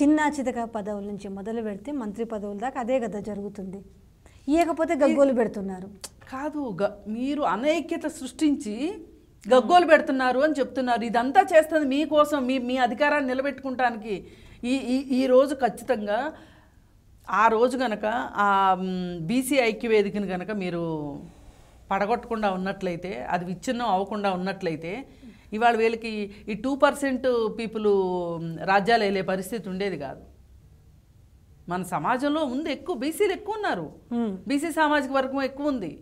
చిన్న చితక పదవుల నుంచి మొదలు పెడితే మంత్రి పదవుల దాకా అదే కదా జరుగుతుంది. ఇవ్వకపోతే గగ్గోలు పెడుతున్నారు కాదు, మీరు అనైక్యత సృష్టించి గగ్గోలు పెడుతున్నారు అని చెప్తున్నారు. ఇదంతా చేస్తుంది మీకోసం, మీ అధికారాన్ని నిలబెట్టుకుంటానికి. ఈ రోజు ఖచ్చితంగా ఆ రోజు కనుక ఆ బీసీ ఐక్య వేదికను కనుక మీరు పడగొట్టకుండా ఉన్నట్లయితే, అది విచ్ఛిన్నం అవ్వకుండా ఉన్నట్లయితే ఇవాళ వీళ్ళకి ఈ 2% పీపుల్ రాజ్యాలు వెళ్ళే పరిస్థితి ఉండేది కాదు. మన సమాజంలో ఉంది, ఎక్కువ బీసీలు ఎక్కువ ఉన్నారు, బీసీ సామాజిక వర్గం ఎక్కువ ఉంది.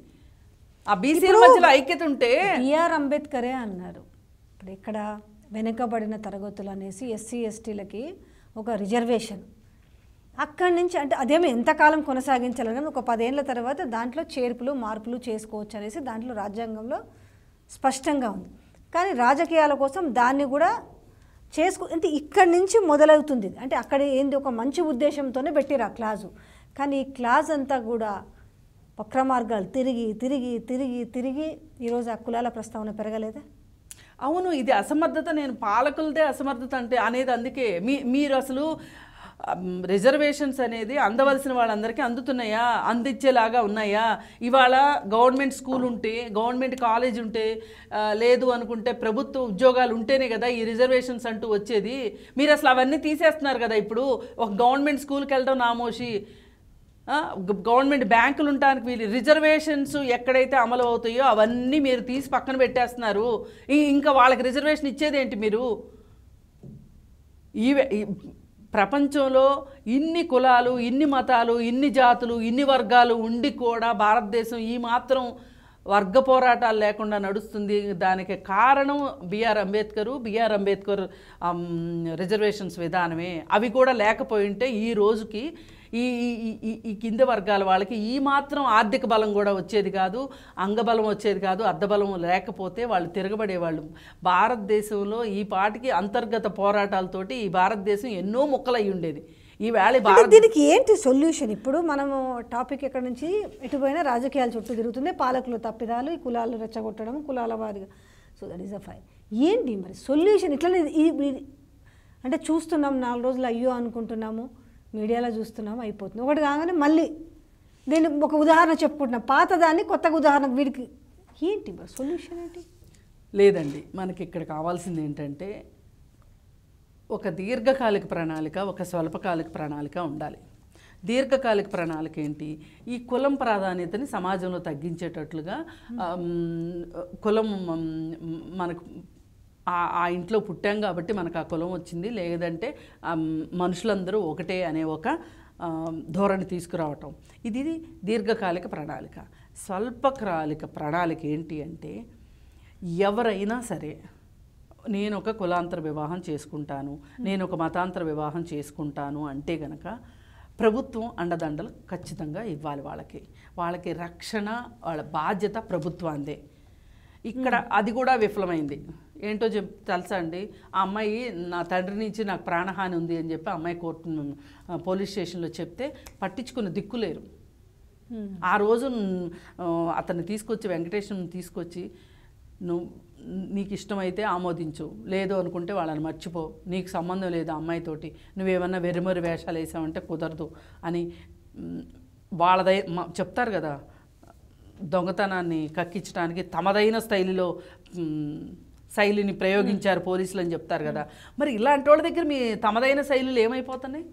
ఆ బీసీల మధ్యలో ఐక్యత ఉంటే బిఆర్ అంబేద్కరే అన్నారు ఇప్పుడు ఇక్కడ వెనుకబడిన తరగతులు అనేసి ఎస్సీ ఎస్టీలకి ఒక రిజర్వేషన్ అక్కడి నుంచి అంటే అదేమి ఎంతకాలం కొనసాగించాలని ఒక 10 ఏళ్ళ తర్వాత దాంట్లో చేర్పులు మార్పులు చేసుకోవచ్చు అనేసి దాంట్లో రాజ్యాంగంలో స్పష్టంగా ఉంది. కానీ రాజకీయాల కోసం దాన్ని కూడా చేసుకు అంటే ఇక్కడి నుంచి మొదలవుతుంది అంటే అక్కడ ఏంది ఒక మంచి ఉద్దేశంతోనే పెట్టిరా క్లాజు కానీ ఈ క్లాజ్ అంతా కూడా వక్ర మార్గాలు తిరిగి తిరిగి తిరిగి తిరిగి ఈ రోజు ఆ కులాల ప్రస్తావన పెరగలేదా అవును ఇది అసమర్థత నేను పాలకులదే అసమర్థత అంటే అనేది అందుకే మీరు అసలు रिजर्वेशन्स अनेदी अंदवलसिन वाळ्ळंदरिकी अंदुतुन्नाया अंदिंचेलागा उन्नाया इवाल गवर्नमेंट स्कूल उंटे गवर्नमेंट कॉलेज उंटे लेदु अनुकुंटे प्रभुत्व उद्योगालु उंटेने कदा ई रिजर्वेशन्स अंटू वच्चेदी मीरु असलु अवन्नी तीसेस्तुन्नारु कदा इप्पुडु ओक गवर्नमेंट स्कूल की वेल्लडं नामोशी గవర్నమెంట్ బ్యాంకులు ఉండడానికి వీళ్ళు రిజర్వేషన్స్ ఎక్కడైతే అమలు అవుతాయో అవన్నీ మీరు తీసి పక్కన పెట్టేస్తున్నారు ఇంకా వాళ్ళకి రిజర్వేషన్ ఇచ్చేది ఏంటి మీరు ఈ ప్రపంచంలో ఇన్ని కులాలు ఇన్ని మతాలు ఇన్ని జాతులు ఇన్ని వర్గాలు ఉండి కూడా భారతదేశం ఈ మాత్రం వర్గ పోరాటాలు లేకుండా నడుస్తుంది దానికి కారణం బిఆర్ అంబేద్కర్ రిజర్వేషన్స్ విధానమే అవి కూడా లేకపోయింటే ఈ రోజుకి ఈ కింద వర్గాల వాళ్ళకి ఈ మాత్రం ఆర్థిక బలం కూడా వచ్చేది కాదు అంగబలం వచ్చేది కాదు అద్దబలం లేకపోతే వాళ్ళు తిరగబడే వాళ్ళు భారతదేశంలో ఈ పాటికి అంతర్గత పోరాటాల తోటి ఈ భారతదేశం ఎన్నో ముక్కలై ఉండేది ఈ వేళ భారత దీనికి ఏంటి సొల్యూషన్ ఇప్పుడు మనం టాపిక్ ఎక్కడ నుంచి ఎటుపోయినా రాజకీయాల చుట్టూ తిరుగుతుంది పాలకుల తప్పిదాలు ఈ కులాల రెచ్చగొట్టడం కులాలవాదిగా so that is a fight ఏంటి మరి సొల్యూషన్ ఇట్లా అంటే చూస్తున్నాం నాలుగు రోజులు అయ్యో అనుకుంటున్నాము మీడియాలో చూస్తున్నాం అయిపోతుంది ఒకటి కాగానే మళ్ళీ నేను ఒక ఉదాహరణ చెప్పుకుంటున్నా పాతదాన్ని కొత్తగా ఉదాహరణ వీడికి ఏంటి మరి సొల్యూషన్ ఏంటి లేదండి మనకి ఇక్కడ కావాల్సింది ఏంటంటే ఒక దీర్ఘకాలిక ప్రణాళిక ఒక స్వల్పకాలిక ప్రణాళిక ఉండాలి దీర్ఘకాలిక ప్రణాళిక ఏంటి ఈ కులం ప్రాధాన్యతని సమాజంలో తగ్గించేటట్లుగా కులం మనకు ఆ ఇంట్లో పుట్టాం కాబట్టి మనకు ఆ కులం వచ్చింది లేదంటే మనుషులందరూ ఒకటే అనే ఒక ధోరణి తీసుకురావటం ఇది దీర్ఘకాలిక ప్రణాళిక స్వల్పకాలిక ప్రణాళిక ఏంటి అంటే ఎవరైనా సరే నేను ఒక కులాంతర వివాహం చేసుకుంటాను నేను ఒక మతాంతర వివాహం చేసుకుంటాను అంటే గనక ప్రభుత్వం అండదండలు ఖచ్చితంగా ఇవ్వాలి వాళ్ళకి వాళ్ళకి రక్షణ వాళ్ళ బాధ్యత ప్రభుత్వాందే ఇక్కడ అది కూడా విఫలమైంది ఏంటో తెలుసా అండి ఆ అమ్మాయి నా తండ్రి నుంచి నాకు ప్రాణహాని ఉంది అని చెప్పి అమ్మాయి కోర్టు పోలీస్ స్టేషన్లో చెప్తే పట్టించుకున్న దిక్కులేరు ఆ రోజు అతన్ని తీసుకొచ్చి వెంకటేశ్వరుని తీసుకొచ్చి నువ్వు నీకు ఇష్టమైతే ఆమోదించు లేదు అనుకుంటే వాళ్ళని మర్చిపో నీకు సంబంధం లేదు అమ్మాయితోటి నువ్వేమన్నా వెర్రిమరి వేషాలు వేసావంటే కుదరదు అని వాళ్ళదై చెప్తారు కదా దొంగతనాన్ని కక్కించడానికి తమదైన శైలిలో శైలిని ప్రయోగించారు పోలీసులు అని చెప్తారు కదా మరి ఇలాంటి వాళ్ళ దగ్గర మీ తమదైన శైలులు ఏమైపోతున్నాయి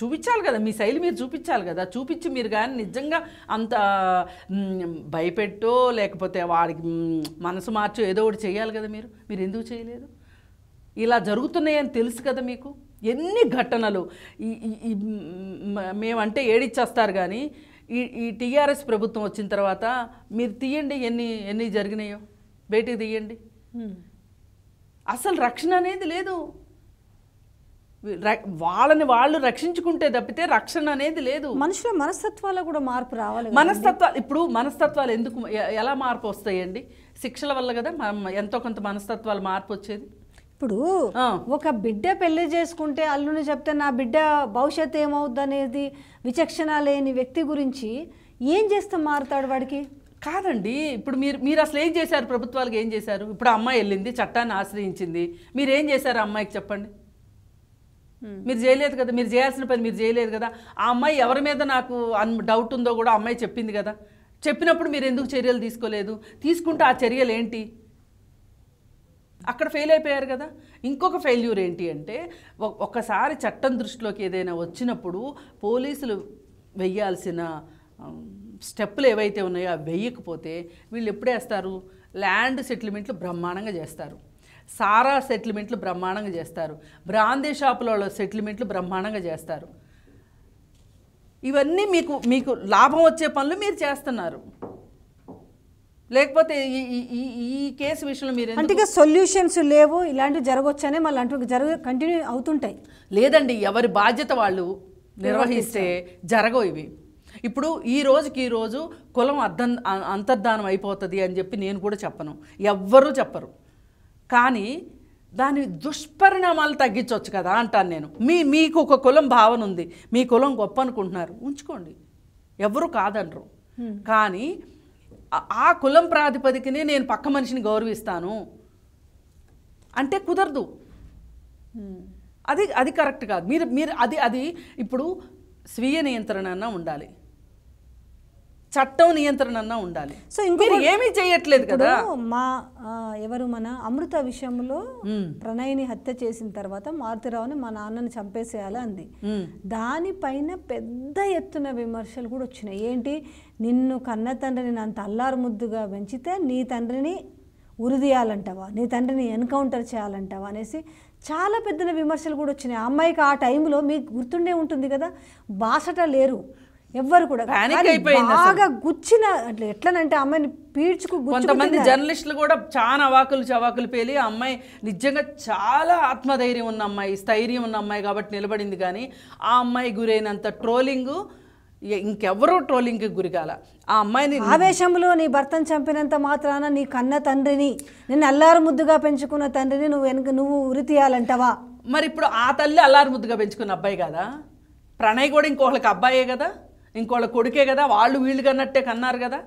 చూపించాలి కదా మీ శైలి మీరు చూపించాలి కదా చూపించి మీరు కానీ నిజంగా అంత భయపెట్టో లేకపోతే వాడికి మనసు మార్చో ఏదో ఒకటి చేయాలి కదా మీరు ఎందుకు చేయలేదు ఇలా జరుగుతున్నాయని తెలుసు కదా మీకు ఎన్ని ఘటనలు మేమంటే ఏడిచ్చేస్తారు కానీ ఈ టీఆర్ఎస్ ప్రభుత్వం వచ్చిన తర్వాత మీరు తీయండి ఎన్ని జరిగినాయో బయటికి తీయండి అసలు రక్షణ అనేది లేదు వాళ్ళని వాళ్ళు రక్షించుకుంటే తప్పితే రక్షణ అనేది లేదు మనుషుల మనస్తత్వాల కూడా మార్పు రావాలి మనస్తత్వాలు ఎందుకు ఎలా మార్పు వస్తాయండి శిక్షల వల్ల కదా ఎంతో కొంత మనస్తత్వాలు మార్పు వచ్చేది ఇప్పుడు ఒక బిడ్డ పెళ్లి చేసుకుంటే అల్లుని చెప్తే నా బిడ్డ భవిష్యత్తు ఏమవుద్దనేది విచక్షణ లేని వ్యక్తి గురించి ఏం చేస్తా మారుతాడు వాడికి కాదండి ఇప్పుడు మీరు అసలు ఏం చేశారు ప్రభుత్వాలకు ఏం చేశారు ఇప్పుడు అమ్మాయి వెళ్ళింది చట్టాన్ని ఆశ్రయించింది మీరు ఏం చేశారు అమ్మాయికి చెప్పండి మీరు చేయలేదు కదా మీరు చేయాల్సిన పని మీరు చేయలేదు కదా ఆ అమ్మాయి ఎవరి మీద నాకు డౌట్ ఉందో కూడా అమ్మాయి చెప్పింది కదా చెప్పినప్పుడు మీరు ఎందుకు చర్యలు తీసుకోలేదు తీసుకుంటే ఆ చర్యలు ఏంటి అక్కడ ఫెయిల్ అయిపోయారు కదా ఇంకొక ఫెయిల్యూర్ ఏంటి అంటే ఒకసారి చట్టం దృష్టిలోకి ఏదైనా వచ్చినప్పుడు పోలీసులు వెయ్యాల్సిన స్టెప్పులు ఏవైతే ఉన్నాయో అవి వెయ్యకపోతే వీళ్ళు ఎప్పుడేస్తారు ల్యాండ్ సెటిల్మెంట్లు బ్రహ్మాండంగా చేస్తారు సారా సెటిల్మెంట్లు బ్రహ్మాండంగా చేస్తారు బ్రాందీ షాపులలో సెటిల్మెంట్లు బ్రహ్మాండంగా చేస్తారు ఇవన్నీ మీకు మీకు లాభం వచ్చే పనులు మీరు చేస్తున్నారు లేకపోతే ఈ కేసు విషయంలో మీరు అంటే సొల్యూషన్స్ లేవు ఇలాంటివి జరగొచ్చనే మళ్ళీ అంటూ కంటిన్యూ అవుతుంటాయి లేదండి ఎవరి బాధ్యత వాళ్ళు నిర్వహిస్తే జరగవు ఇవి ఇప్పుడు ఈ రోజుకి ఈ రోజు కులం అంతర్ధానం అయిపోతది అని చెప్పి నేను కూడా చెప్పను, ఎవ్వరూ చెప్పరు. కానీ దాని దుష్పరిణామాలు తగ్గించొచ్చు కదా అంటాను నేను. మీకు ఒక కులం భావన ఉంది, మీ కులం గొప్ప అనుకుంటున్నారు, ఉంచుకోండి, ఎవరు కాదనరు. కానీ ఆ కులం ప్రాతిపదికనే నేను పక్క మనిషిని గౌరవిస్తాను అంటే కుదరదు. అది అది కరెక్ట్ కాదు. మీరు మీరు అది అది ఇప్పుడు స్వీయ నియంత్రణ అన్నా ఉండాలి, చట్టం నియంత్రణ అన్నా ఉండాలి. సో మీరు ఏమీ చేయట్లేదు కదా. మా ఎవరు మన అమృత విషయంలో ప్రణయ్ని హత్య చేసిన తర్వాత మారుతిరావుని మా నాన్నని చంపేసేయాలి అంది. దానిపైన పెద్ద ఎత్తున విమర్శలు కూడా వచ్చినాయి. ఏంటి, నిన్ను కన్న తండ్రిని అంత అల్లారు ముద్దుగా పెంచితే నీ తండ్రిని ఉరిదీయాలంటావా, నీ తండ్రిని ఎన్కౌంటర్ చేయాలంటావా అనేసి చాలా పెద్ద విమర్శలు కూడా వచ్చినాయి. ఆ అమ్మాయికి ఆ టైంలో మీకు గుర్తుండే ఉంటుంది కదా, బాసట లేరు ఎవ్వరు కూడా, బాగా గుచ్చిన అట్లా ఎట్లనంటే అమ్మాయిని పీడ్చుకు కొంతమంది జర్నలిస్టులు కూడా చాలా అవాకులు చవాకులు పేలి. ఆ అమ్మాయి నిజంగా చాలా ఆత్మధైర్యం ఉన్న అమ్మాయి, స్థైర్యం ఉన్న అమ్మాయి కాబట్టి నిలబడింది. కానీ ఆ అమ్మాయి గురైనంత ట్రోలింగ్ ఇంకెవరో ట్రోలింగ్కి గురిగాల. ఆ అమ్మాయిని ఆవేశంలో నీ భర్తను చంపినంత మాత్రాన నీ కన్న తండ్రిని, నేను అల్లారు ముద్దుగా పెంచుకున్న తండ్రిని నువ్వు ఉరి తీయాలంటవా? మరి ఇప్పుడు ఆ తల్లి అల్లారు ముద్దుగా పెంచుకున్న అబ్బాయి కదా, ప్రణయ్ కూడా ఇంకోళ్ళకి అబ్బాయే కదా, ఇంకోళ్ళ కొడుకే కదా, వాళ్ళు వీళ్ళు కన్నట్టే కన్నారు కదా.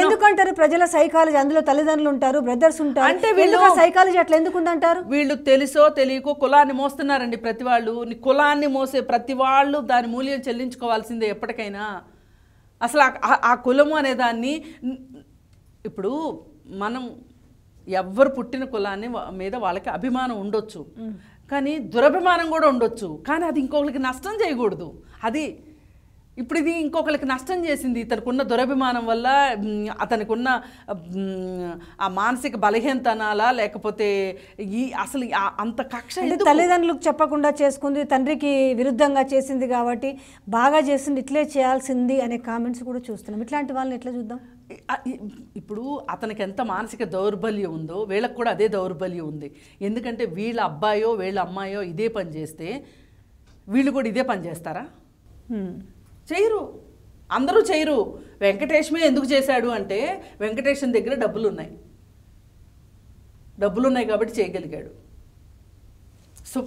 ఎందుకంటారు ప్రజల సైకాలజీ, అందులో తల్లిదండ్రులు ఉంటారు, బ్రదర్స్ ఉంటారు, అంటే వీళ్ళు సైకాలజీ అట్లా ఎందుకు ఉందంటారు? వీళ్ళు తెలుసో తెలియకో కులాన్ని మోస్తున్నారండి. ప్రతి వాళ్ళు కులాన్ని మోసే ప్రతి వాళ్ళు దాని మూల్యం చెల్లించుకోవాల్సిందే ఎప్పటికైనా. అసలు ఆ కులము అనేదాన్ని ఇప్పుడు మనం ఎవ్వరు పుట్టిన కులాన్ని మీద వాళ్ళకి అభిమానం ఉండొచ్చు, కానీ దురభిమానం కూడా ఉండొచ్చు. కానీ అది ఇంకొకరికి నష్టం చేయకూడదు. అది ఇప్పుడు ఇది ఇంకొకరికి నష్టం చేసింది, ఇతనికున్న దురభిమానం వల్ల, అతనికున్న ఆ మానసిక బలహీనతనాలా, లేకపోతే ఈ అసలు అంత కక్ష తల్లిదండ్రులకు చెప్పకుండా చేసుకుంది, తండ్రికి విరుద్ధంగా చేసింది కాబట్టి బాగా చేసింది, ఇట్లే చేయాల్సింది అనే కామెంట్స్ కూడా చూస్తున్నాం. ఇట్లాంటి వాళ్ళని ఎట్లా చూద్దాం? ఇప్పుడు అతనికి ఎంత మానసిక దౌర్బల్యం ఉందో వీళ్ళకు కూడా అదే దౌర్బల్యం ఉంది. ఎందుకంటే వీళ్ళ అబ్బాయో వీళ్ళ అమ్మాయో ఇదే పని చేస్తే వీళ్ళు కూడా ఇదే పని చేస్తారా? చేయరు, అందరూ చేయరు. వెంకటేశ్మే ఎందుకు చేశాడు అంటే వెంకటేశ్వర దగ్గర డబ్బులున్నాయి కాబట్టి చేయగలిగాడు.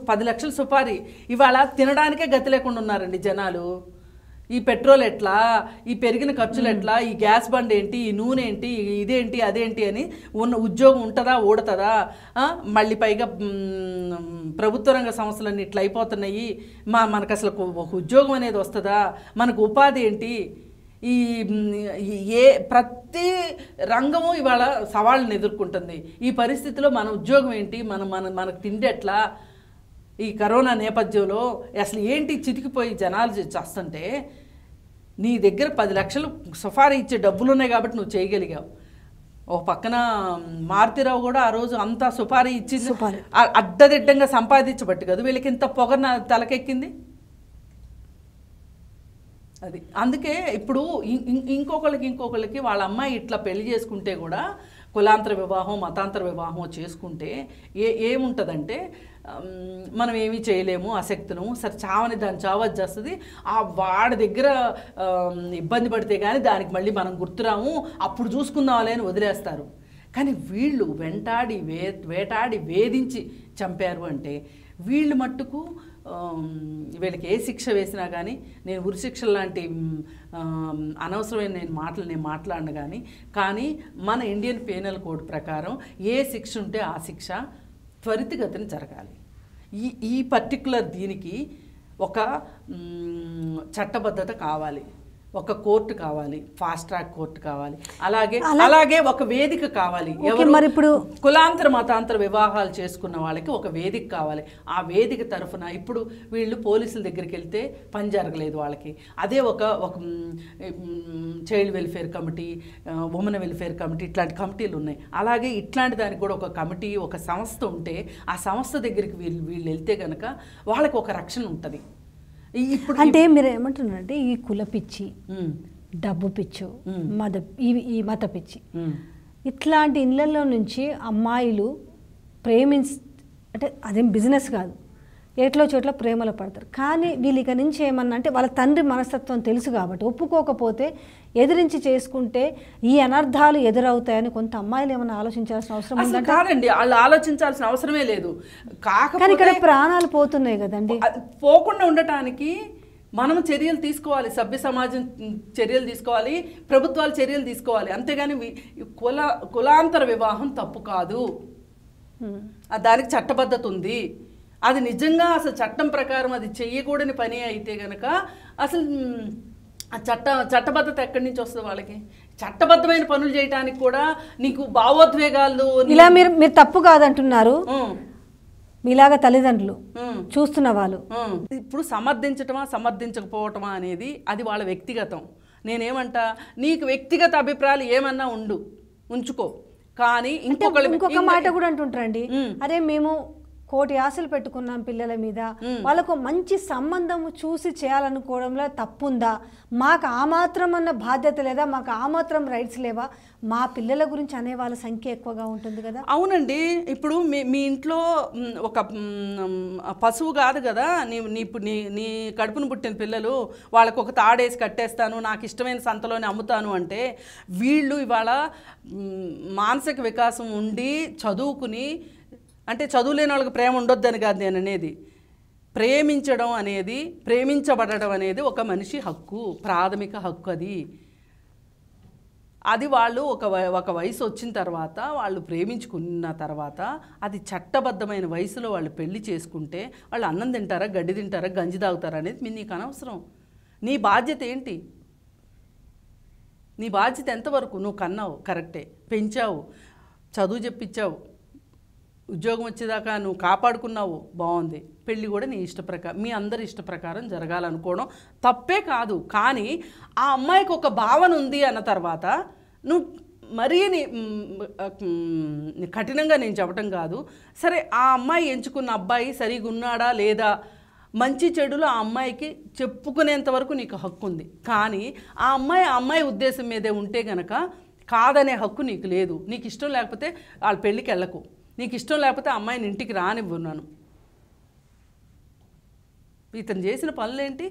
10 లక్షలు సుపారీ ఇవాళ తినడానికే గతి లేకుండా ఉన్నారండి జనాలు. ఈ పెట్రోల్ ఎట్లా, ఈ పెరిగిన ఖర్చులు ఎట్లా, ఈ గ్యాస్ బండ్ ఏంటి, ఈ నూనె ఏంటి, ఇదేంటి అదేంటి అని ఉన్న ఉద్యోగం ఉంటుందా ఊడతదా? మళ్ళీ పైగా ప్రభుత్వ రంగ సంస్థలన్నీ ఇట్లా అయిపోతున్నాయి, మనకు అసలు ఒక ఉద్యోగం అనేది వస్తుందా, మనకు ఉపాధి ఏంటి, ఈ ఏ ప్రతి రంగము ఇవాళ సవాళ్ళను ఎదుర్కొంటుంది. ఈ పరిస్థితిలో మన ఉద్యోగం ఏంటి, మనకు తిండి ఎట్లా, ఈ కరోనా నేపథ్యంలో అసలు ఏంటి చితికిపోయి జనాలు చేస్తుంటే, నీ దగ్గర 10 లక్షలు సుఫారీ ఇచ్చే డబ్బులు ఉన్నాయి కాబట్టి నువ్వు చేయగలిగావు. ఓ పక్కన మారుతిరావు కూడా ఆ రోజు అంతా సుపారీ ఇచ్చి అడ్డదిడ్డంగా సంపాదించబట్టి కదా వీళ్ళకి ఇంత పొగన తలకెక్కింది. అది అందుకే ఇప్పుడు ఇంకొకళ్ళకి వాళ్ళ అమ్మాయి ఇట్లా పెళ్లి చేసుకుంటే కూడా కులాంతర వివాహం మతాంతర వివాహం చేసుకుంటే ఏముంటుందంటే మనం ఏమీ చేయలేము, అసక్తును సరే చావని దాన్ని చావచ్చేస్తుంది. ఆ వాడి దగ్గర ఇబ్బంది పడితే కానీ దానికి మళ్ళీ మనం గుర్తురాము, అప్పుడు చూసుకుందాంలే అని వదిలేస్తారు. కానీ వీళ్ళు వెంటాడి వేటాడి వేధించి చంపారు అంటే వీళ్ళు మట్టుకు వీళ్ళకి ఏ శిక్ష వేసినా కానీ, నేను ఉరిశిక్ష లాంటి అనవసరమైన నేను మాట్లాడను కానీ మన ఇండియన్ పీనల్ కోడ్ ప్రకారం ఏ శిక్ష ఉంటే ఆ శిక్ష త్వరితగతిన జరగాలి. ఈ పర్టికులర్ దీనికి ఒక చట్టబద్ధత కావాలి, ఒక కోర్టు కావాలి, ఫాస్ట్ ట్రాక్ కోర్టు కావాలి, అలాగే ఒక వేదిక కావాలి. ఎవరు ఇప్పుడు కులాంతర మతాంతర వివాహాలు చేసుకున్న వాళ్ళకి ఒక వేదిక కావాలి. ఆ వేదిక తరఫున ఇప్పుడు వీళ్ళు పోలీసుల దగ్గరికి వెళ్తే పని జరగలేదు వాళ్ళకి. అదే ఒక child welfare committee, women welfare committee, ఇట్లాంటి కమిటీలు ఉన్నాయి. అలాగే ఇట్లాంటి దానికి కూడా ఒక కమిటీ, ఒక సంస్థ ఉంటే ఆ సంస్థ దగ్గరికి వీళ్ళు వెళ్తే కనుక వాళ్ళకి ఒక రక్షణ ఉంటుంది. ఇప్పుడు అంటే మీరు ఏమంటున్నారంటే ఈ కుల పిచ్చి, డబ్బు పిచ్చు, ఈ మత పిచ్చి, ఇట్లాంటి ఇళ్లలో నుంచి అమ్మాయిలు ప్రేమించే, అంటే అదేం బిజినెస్ కాదు, ఎట్లా చోట్ల ప్రేమలో పడతారు. కానీ వీళ్ళకి నుంచి ఏమన్నా అంటే వాళ్ళ తండ్రి మనస్తత్వం తెలుసు కాబట్టి ఒప్పుకోకపోతే ఎదిరించి చేసుకుంటే ఈ అనర్థాలు ఎదురవుతాయని కొంత అమ్మాయిలు ఏమన్నా ఆలోచించాల్సిన అవసరం ఉందా? కాదండి, వాళ్ళు ఆలోచించాల్సిన అవసరమే లేదు. కాకపోతే ఇక్కడ ప్రాణాలు పోతున్నాయి కదండి. పోకుండా ఉండటానికి మనం చర్యలు తీసుకోవాలి, సభ్య సమాజం చర్యలు తీసుకోవాలి, ప్రభుత్వాలు చర్యలు తీసుకోవాలి. అంతేగాని కులాంతర వివాహం తప్పు కాదు, దానికి చట్టబద్ధత ఉంది. అది నిజంగా అసలు చట్టం ప్రకారం అది చెయ్యకూడని పని అయితే గనక అసలు చట్టబద్ధత ఎక్కడి నుంచి వస్తుంది? వాళ్ళకి చట్టబద్ధమైన పనులు చేయడానికి కూడా నీకు భావోద్వేగాలు ఇలా మీరు తప్పు కాదంటున్నారు. మీలాగా తల్లిదండ్రులు చూస్తున్న వాళ్ళు ఇప్పుడు సమర్థించటమా సమర్థించకపోవటమా అనేది అది వాళ్ళ వ్యక్తిగతం. నేనేమంటా, నీకు వ్యక్తిగత అభిప్రాయాలు ఏమన్నా ఉంచుకో. కానీ ఇంకొక మాట కూడా అంటుంటారండి, అరే మేము కోటి ఆశలు పెట్టుకున్నాం పిల్లల మీద, వాళ్ళకు మంచి సంబంధం చూసి చేయాలనుకోవడంలో తప్పుందా? మాకు ఆ మాత్రం అన్న బాధ్యత లేదా? మాకు ఆ మాత్రం రైట్స్ లేవా? మా పిల్లల గురించి అనే వాళ్ళ సంఖ్య ఎక్కువగా ఉంటుంది కదా. అవునండి, ఇప్పుడు మీ ఇంట్లో ఒక పశువు కాదు కదా, నీ కడుపును పుట్టిన పిల్లలు, వాళ్ళకు ఒక తాడేసి కట్టేస్తాను, నాకు ఇష్టమైన సంతలోనే అమ్ముతాను అంటే, వీళ్ళు ఇవాళ మానసిక వికాసం ఉండి చదువుకుని, అంటే చదువులేని వాళ్ళకి ప్రేమ ఉండొద్దని కాదు నేను అనేది, ప్రేమించడం అనేది, ప్రేమించబడడం అనేది ఒక మనిషి హక్కు, ప్రాథమిక హక్కు. అది వాళ్ళు ఒక వయసు వచ్చిన తర్వాత, వాళ్ళు ప్రేమించుకున్న తర్వాత, అది చట్టబద్ధమైన వయసులో వాళ్ళు పెళ్లి చేసుకుంటే వాళ్ళు అన్నం తింటారా, గడ్డి తింటారా, గంజి తాగుతారా అనేది మీ నీకు అనవసరం. నీ బాధ్యత ఏంటి? నీ బాధ్యత ఎంతవరకు? నువ్వు కన్నావు, కరెక్టే, పెంచావు, చదువు చెప్పించావు, ఉద్యోగం వచ్చేదాకా నువ్వు కాపాడుకున్నావు, బాగుంది. పెళ్ళి కూడా నీ ఇష్ట ప్రకారం, మీ అందరి ఇష్ట ప్రకారం జరగాలనుకోవడం తప్పే కాదు. కానీ ఆ అమ్మాయికి ఒక భావన ఉంది అన్న తర్వాత నువ్వు మరీ కఠినంగా నేను చెప్పటం కాదు, సరే ఆ అమ్మాయి ఎంచుకున్న అబ్బాయి సరిగా ఉన్నాడా లేదా, మంచి చెడులు ఆ అమ్మాయికి చెప్పుకునేంత వరకు నీకు హక్కు ఉంది. కానీ ఆ అమ్మాయి ఉద్దేశం మీదే ఉంటే గనక కాదనే హక్కు నీకు లేదు. నీకు ఇష్టం లేకపోతే వాళ్ళ పెళ్ళికి వెళ్ళకు, నీకు ఇష్టం లేకపోతే అమ్మాయిని ఇంటికి రానివ్వన్నాను. ఇతను చేసిన పనులేంటి?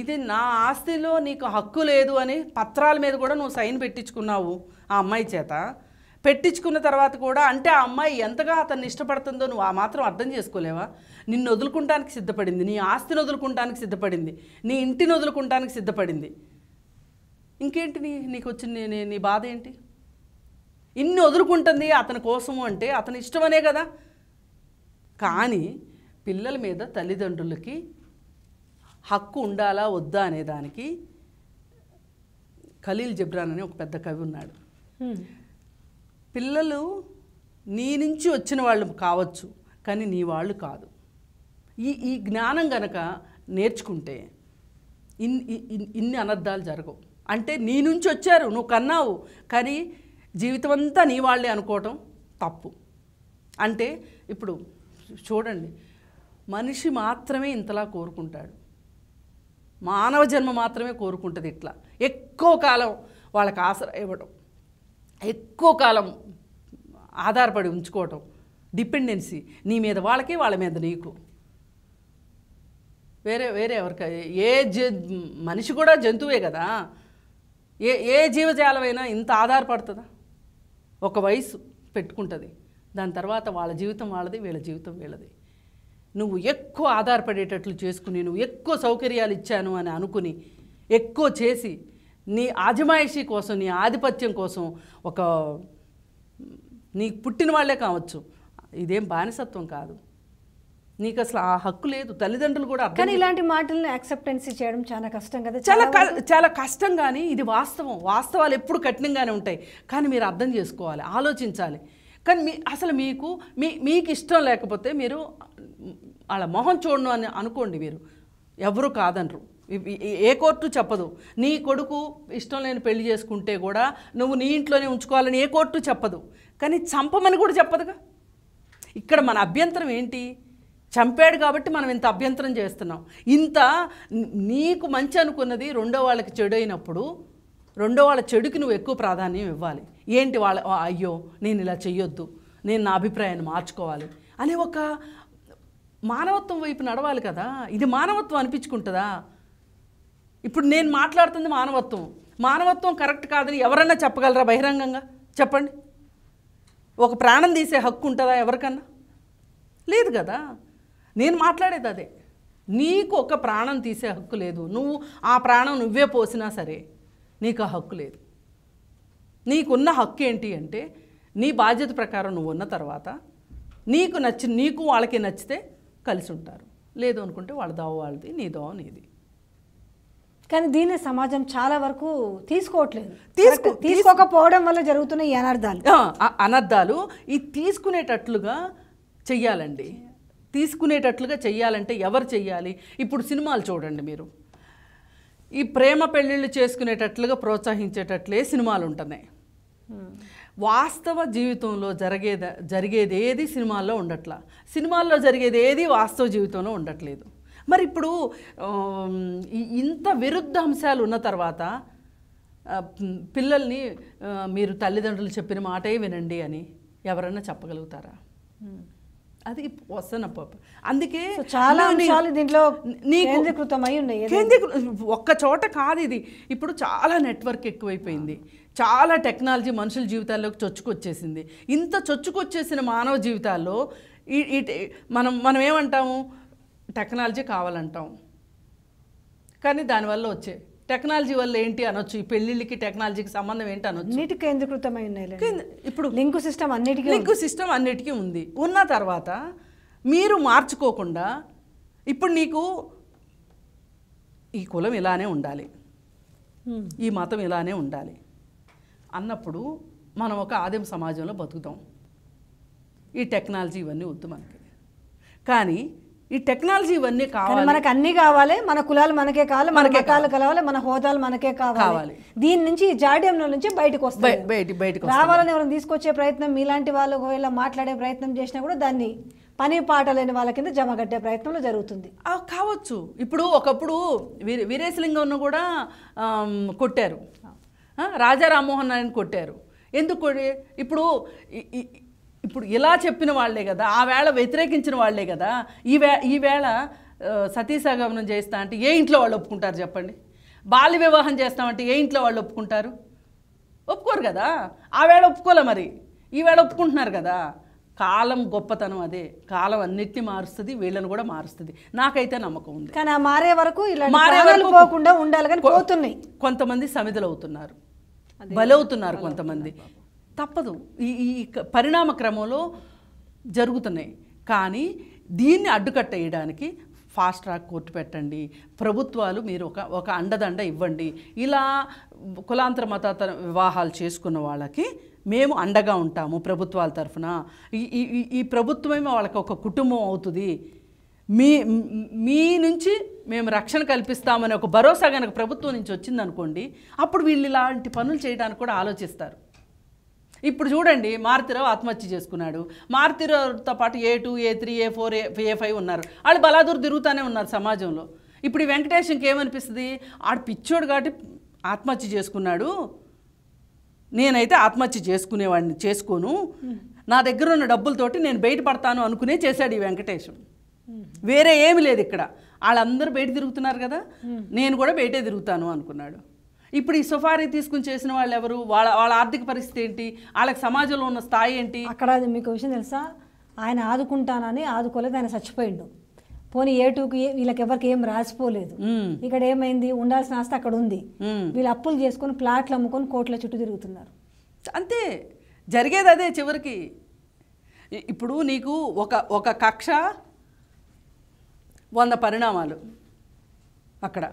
ఇది నా ఆస్తిలో నీకు హక్కు లేదు అని పత్రాల మీద కూడా నువ్వు సైన్ పెట్టించుకున్నావు ఆ అమ్మాయి చేత. పెట్టించుకున్న తర్వాత కూడా అంటే ఆ అమ్మాయి ఎంతగా అతన్ని ఇష్టపడుతుందో నువ్వు ఆ మాత్రం అర్థం చేసుకోలేవా? నిన్ను వదులుకుంటానికి సిద్ధపడింది, నీ ఆస్తిని వదులుకుంటానికి సిద్ధపడింది, నీ ఇంటిని వదులుకుంటానికి సిద్ధపడింది. ఇంకేంటి నీకు వచ్చిన నీ బాధ ఏంటి? ఇన్ని వదులుకుంటుంది అతని కోసము అంటే అతని ఇష్టమనే కదా. కానీ పిల్లల మీద తల్లిదండ్రులకి హక్కు ఉండాలా వద్దా అనేదానికి ఖలీల్ జిబ్రాన్ అని ఒక పెద్ద కవి ఉన్నాడు. పిల్లలు నీ నుంచి వచ్చిన వాళ్ళు కావచ్చు, కానీ నీ వాళ్ళు కాదు. ఈ జ్ఞానం గనక నేర్చుకుంటే ఇన్ని అనర్థాలు జరగవు. అంటే నీ నుంచి వచ్చారు, నువ్వు కన్నావు, కానీ జీవితం అంతా నీ వాళ్ళే అనుకోవటం తప్పు. అంటే ఇప్పుడు చూడండి, మనిషి మాత్రమే ఇంతలా కోరుకుంటాడు, మానవ జన్మ మాత్రమే కోరుకుంటుంది ఇట్లా ఎక్కువ కాలం వాళ్ళకి ఆసరా ఇవ్వడం, ఎక్కువ కాలం ఆధారపడి ఉంచుకోవటం, డిపెండెన్సీ నీ మీద వాళ్ళకి, వాళ్ళ మీద నీకు. వేరే వేరే ఎవరికి మనిషి కూడా జంతువే కదా. ఏ జీవజాలమైనా ఇంత ఆధారపడుతుందా? ఒక వయసు పెట్టుకుంటుంది, దాని తర్వాత వాళ్ళ జీవితం వాళ్ళది, వీళ్ళ జీవితం వీళ్ళది. నువ్వు ఎక్కువ ఆధారపడేటట్లు చేసుకుని, నువ్వు ఎక్కువ సౌకర్యాలు ఇచ్చాను అని అనుకుని, ఎక్కువ చేసి, నీ ఆజమాయిషీ కోసం, నీ ఆధిపత్యం కోసం, ఒక నీకు పుట్టిన వాళ్ళే కావచ్చు, ఇదేం బానిసత్వం కాదు, నీకు అసలు ఆ హక్కు లేదు. తల్లిదండ్రులు కూడా కానీ ఇలాంటి మాటలను యాక్సెప్టెన్సీ చేయడం చాలా కష్టం కదా, చాలా కష్టం. కానీ ఇది వాస్తవం, వాస్తవాలు ఎప్పుడు కఠినంగానే ఉంటాయి. కానీ మీరు అర్థం చేసుకోవాలి, ఆలోచించాలి. కానీ అసలు మీకు ఇష్టం లేకపోతే మీరు వాళ్ళ మొహం చూడను అని అనుకోండి. మీరు ఎవరు కాదనరు, ఏ కోర్టు చెప్పదు. నీ కొడుకు ఇష్టం లేని పెళ్లి చేసుకుంటే కూడా నువ్వు నీ ఇంట్లోనే ఉంచుకోవాలని ఏ కోర్టు చెప్పదు, కానీ చంపమని కూడా చెప్పదుగా. ఇక్కడ మన అభ్యంతరం ఏంటి? చంపాడు కాబట్టి మనం ఇంత అభ్యంతరం చేస్తున్నాం. ఇంత నీకు మంచి అనుకున్నది రెండో వాళ్ళకి చెడు అయినప్పుడు, రెండో వాళ్ళ చెడుకి నువ్వు ఎక్కువ ప్రాధాన్యం ఇవ్వాలి. ఏంటి వాళ్ళ అయ్యో నేను ఇలా చెయ్యొద్దు, నేను నా అభిప్రాయాన్ని మార్చుకోవాలి అనే ఒక మానవత్వం వైపు నడవాలి కదా. ఇది మానవత్వం అనిపిచుకుంటదా? ఇప్పుడు నేను మాట్లాడుతుంది మానవత్వం. మానవత్వం కరెక్ట్ కాదని ఎవరన్నా చెప్పగలరా? బహిరంగంగా చెప్పండి. ఒక ప్రాణం తీసే హక్కు ఉంటదా ఎవరికన్నా? లేదు కదా. నేను మాట్లాడేది అదే. నీకు ఒక ప్రాణం తీసే హక్కు లేదు. నువ్వు ఆ ప్రాణం నువ్వే పోసినా సరే నీకు ఆ హక్కు లేదు. నీకున్న హక్కు ఏంటి అంటే నీ బాధ్యత ప్రకారం నువ్వు ఉన్న తర్వాత నీకు నచ్చి నీకు వాళ్ళకి నచ్చితే కలిసి ఉంటారు, లేదు అనుకుంటే వాళ్ళ దావ వాళ్ళది, నీ దావ నీది. కానీ దీన్ని సమాజం చాలా వరకు తీసుకోవట్లేదు. తీసుకోకపోవడం వల్ల జరుగుతున్న ఈ అనర్థాలు అనర్థాలు ఇది తీసుకునేటట్లుగా చెయ్యాలండి. తీసుకునేటట్లుగా చెయ్యాలంటే ఎవరు చెయ్యాలి? ఇప్పుడు సినిమాలు చూడండి మీరు. ఈ ప్రేమ పెళ్ళిళ్ళు చేసుకునేటట్లుగా ప్రోత్సహించేటట్లే సినిమాలు ఉంటున్నాయి. వాస్తవ జీవితంలో జరిగేదేది సినిమాల్లో ఉండట్లా, సినిమాల్లో జరిగేదేది వాస్తవ జీవితంలో ఉండట్లేదు. మరి ఇప్పుడు ఇంత విరుద్ధ అంశాలు ఉన్న తర్వాత పిల్లల్ని మీరు తల్లిదండ్రులు చెప్పిన మాటే వినండి అని ఎవరన్నా చెప్పగలుగుతారా? అది వస్తున్న పాప. అందుకే చాలా దీంట్లో కేంద్రీకృతమై ఉన్నాయి. ఒక్క చోట కాదు ఇది. ఇప్పుడు చాలా నెట్వర్క్ ఎక్కువైపోయింది, చాలా టెక్నాలజీ మనుషుల జీవితాల్లోకి చొచ్చుకొచ్చేసింది. ఇంత చొచ్చుకొచ్చేసిన మానవ జీవితాల్లో మనం ఏమంటాము? టెక్నాలజీ కావాలంటాం. కానీ దానివల్ల వచ్చే టెక్నాలజీ వల్ల ఏంటి అనొచ్చు? ఈ పెళ్ళిళ్ళకి టెక్నాలజీకి సంబంధం ఏంటి అనొచ్చు? అన్నిటి కేంద్రీకృతమై ఉన్నాయి. ఇప్పుడు లింక్ సిస్టమ్ అన్నిటికీ ఉంది. ఉన్న తర్వాత మీరు మార్చుకోకుండా ఇప్పుడు నీకు ఈ కులం ఇలానే ఉండాలి, ఈ మతం ఇలానే ఉండాలి అన్నప్పుడు మనం ఒక ఆదిమ సమాజంలో బతుకుతాం. ఈ టెక్నాలజీ ఇవన్నీ వద్దు మనకి. కానీ ఈ టెక్నాలజీ ఇవన్నీ కావాలి, మనకు అన్నీ కావాలి, మన కులాలు మనకే కావాలి, మన రకాలు కావాలి, మన హోదాలు మనకే కావాలి. దీని నుంచి ఈ జాడ్యంలో నుంచి బయటకు వస్తాయి. రావాలని ఎవరైనా తీసుకొచ్చే ప్రయత్నం మీలాంటి వాళ్ళు ఒకవేళ మాట్లాడే ప్రయత్నం చేసినా కూడా దాన్ని పని పాట లేని వాళ్ళ కింద జమగట్టే ప్రయత్నంలో జరుగుతుంది కావచ్చు. ఇప్పుడు ఒకప్పుడు వీరేశలింగంను కూడా కొట్టారు, రాజా రామ్మోహన్ నాయుడుని కొట్టారు. ఎందుకు? ఇప్పుడు ఇలా చెప్పిన వాళ్లే కదా, ఆ వేళ వ్యతిరేకించిన వాళ్లే కదా. ఈవేళ సతీసహగమనం చేస్తా అంటే ఏ ఇంట్లో వాళ్ళు ఒప్పుకుంటారు చెప్పండి? బాల్య వివాహం చేస్తామంటే ఏ ఇంట్లో వాళ్ళు ఒప్పుకుంటారు? ఒప్పుకోరు కదా. ఆ వేళ ఒప్పుకోలే, మరి ఈవేళ ఒప్పుకుంటున్నారు కదా. కాలం గొప్పతనం అదే. కాలం అన్నిటిని మారుస్తుంది, వీళ్ళని కూడా మారుస్తుంది. నాకైతే నమ్మకం ఉంది. కానీ మారే వరకు పోకుండా ఉండాలి. కానీ పోతున్నాయి, కొంతమంది సమిధులు అవుతున్నారు, బలవుతున్నారు, కొంతమంది తప్పదు. ఈ పరిణామ క్రమంలో జరుగుతున్నాయి. కానీ దీన్ని అడ్డుకట్ట వేయడానికి ఫాస్ట్ ట్రాక్ కోర్టు పెట్టండి. ప్రభుత్వాలు మీరు ఒక అండదండ ఇవ్వండి. ఇలా కులాంతర మతాంతర వివాహాలు చేసుకున్న వాళ్ళకి మేము అండగా ఉంటాము ప్రభుత్వాల తరఫున. ఈ ప్రభుత్వమే వాళ్ళకి ఒక కుటుంబం అవుతుంది. మీ నుంచి మేము రక్షణ కల్పిస్తామని ఒక భరోసా కనుక ప్రభుత్వం నుంచి వచ్చిందనుకోండి, అప్పుడు వీళ్ళు ఇలాంటి పనులు చేయడానికి కూడా ఆలోచిస్తారు. ఇప్పుడు చూడండి, మారుతిరావు ఆత్మహత్య చేసుకున్నాడు. మారుతిరావుతో పాటు A2, A3, A4, A5 ఉన్నారు. వాళ్ళు బలాదూరు తిరుగుతూనే ఉన్నారు సమాజంలో. ఇప్పుడు ఈ వెంకటేశంకి ఏమనిపిస్తుంది? ఆడు పిచ్చోడు కాబట్టి ఆత్మహత్య చేసుకున్నాడు, నేనైతే ఆత్మహత్య చేసుకునేవాడిని చేసుకోను, నా దగ్గర ఉన్న డబ్బులతోటి నేను బయటపడతాను అనుకునే చేశాడు ఈ వెంకటేశం. వేరే ఏమి లేదు ఇక్కడ. వాళ్ళందరూ బయట తిరుగుతున్నారు కదా, నేను కూడా బయటే తిరుగుతాను అనుకున్నాడు. ఇప్పుడు ఈ సఫారీ తీసుకుని చేసిన వాళ్ళు ఎవరు? వాళ్ళ ఆర్థిక పరిస్థితి ఏంటి? వాళ్ళకి సమాజంలో ఉన్న స్థాయి ఏంటి? అక్కడ మీకు విషయం తెలుసా? ఆయన ఆదుకుంటానని ఆదుకోలేదు, ఆయన చచ్చిపోయిండు. పోనీ A2కి వీళ్ళకి ఎవరికి ఏం రాసిపోలేదు. ఇక్కడ ఏమైంది? ఉండాల్సిన ఆస్తి అక్కడ ఉంది. వీళ్ళు అప్పులు చేసుకొని ప్లాట్లు అమ్ముకొని కోట్ల చుట్టూ తిరుగుతున్నారు. అంతే జరిగేది. అదే చివరికి. ఇప్పుడు నీకు ఒక కక్ష 100 పరిణామాలు అక్కడ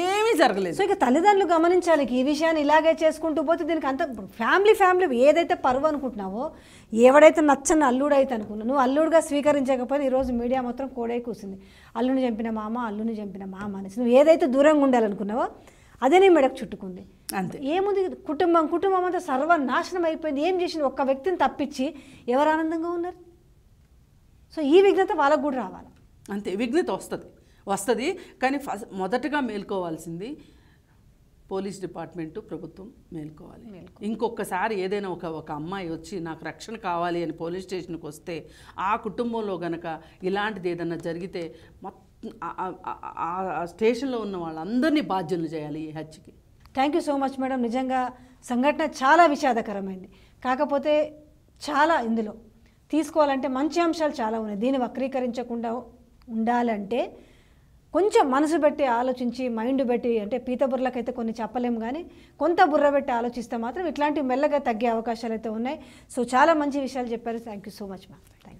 ఏమీ జరగలేదు. సో ఇక తల్లిదండ్రులు గమనించాలి ఈ విషయాన్ని. ఇలాగే చేసుకుంటూ పోతే దీనికి అంత ఫ్యామిలీ ఏదైతే పరువు అనుకుంటున్నావో, ఎవడైతే నచ్చని అల్లుడు అయితే అనుకున్నావు, నువ్వు అల్లుడుగా స్వీకరించకపోయినా ఈరోజు మీడియా మాత్రం కోడై కూసింది. అల్లుని చంపిన మామ, అల్లుని చంపిన మామ అనేసి నువ్వు ఏదైతే దూరంగా ఉండాలనుకున్నావో అదే నీ మెడకు చుట్టుకుంది. అంతే. ఏముంది? కుటుంబం అంతా సర్వనాశనం అయిపోయింది. ఏం చేసింది? ఒక్క వ్యక్తిని తప్పించి ఎవరు ఆనందంగా ఉన్నారు? సో ఈ విఘ్నత వాళ్ళకు కూడా రావాలి. అంతే, విఘ్నత వస్తుంది. కానీ మొదటగా మేల్కోవాల్సింది పోలీస్ డిపార్ట్మెంట్ ప్రభుత్వం మేల్కోవాలి. ఇంకొకసారి ఏదైనా ఒక అమ్మాయి వచ్చి నాకు రక్షణ కావాలి అని పోలీస్ స్టేషన్‌కి వస్తే ఆ కుటుంబంలో గనక ఇలాంటిది ఏదైనా జరిగితే ఆ స్టేషన్‌లో ఉన్న వాళ్ళందర్నీ బాధ్యులు చేయాలి ఈ హత్యకి. Thank you so much madam. నిజంగా సంఘటన చాలా విషాదకరమైంది. కాకపోతే చాలా ఇందులో తీసుకోవాలంటే మంచి అంశాలు చాలా ఉన్నాయి. దీన్ని వక్రీకరించకుండా ఉండాలంటే కొంచెం మనసు పెట్టి ఆలోచించి మైండ్ పెట్టి, అంటే పీత బుర్రలకైతే కొన్ని చెప్పలేము కానీ కొంత బుర్ర పెట్టి ఆలోచిస్తే మాత్రం ఇట్లాంటివి మెల్లగా తగ్గే అవకాశాలు అయితే ఉన్నాయి. సో చాలా మంచి విషయాలు చెప్పారు. Thank you so much ma'am.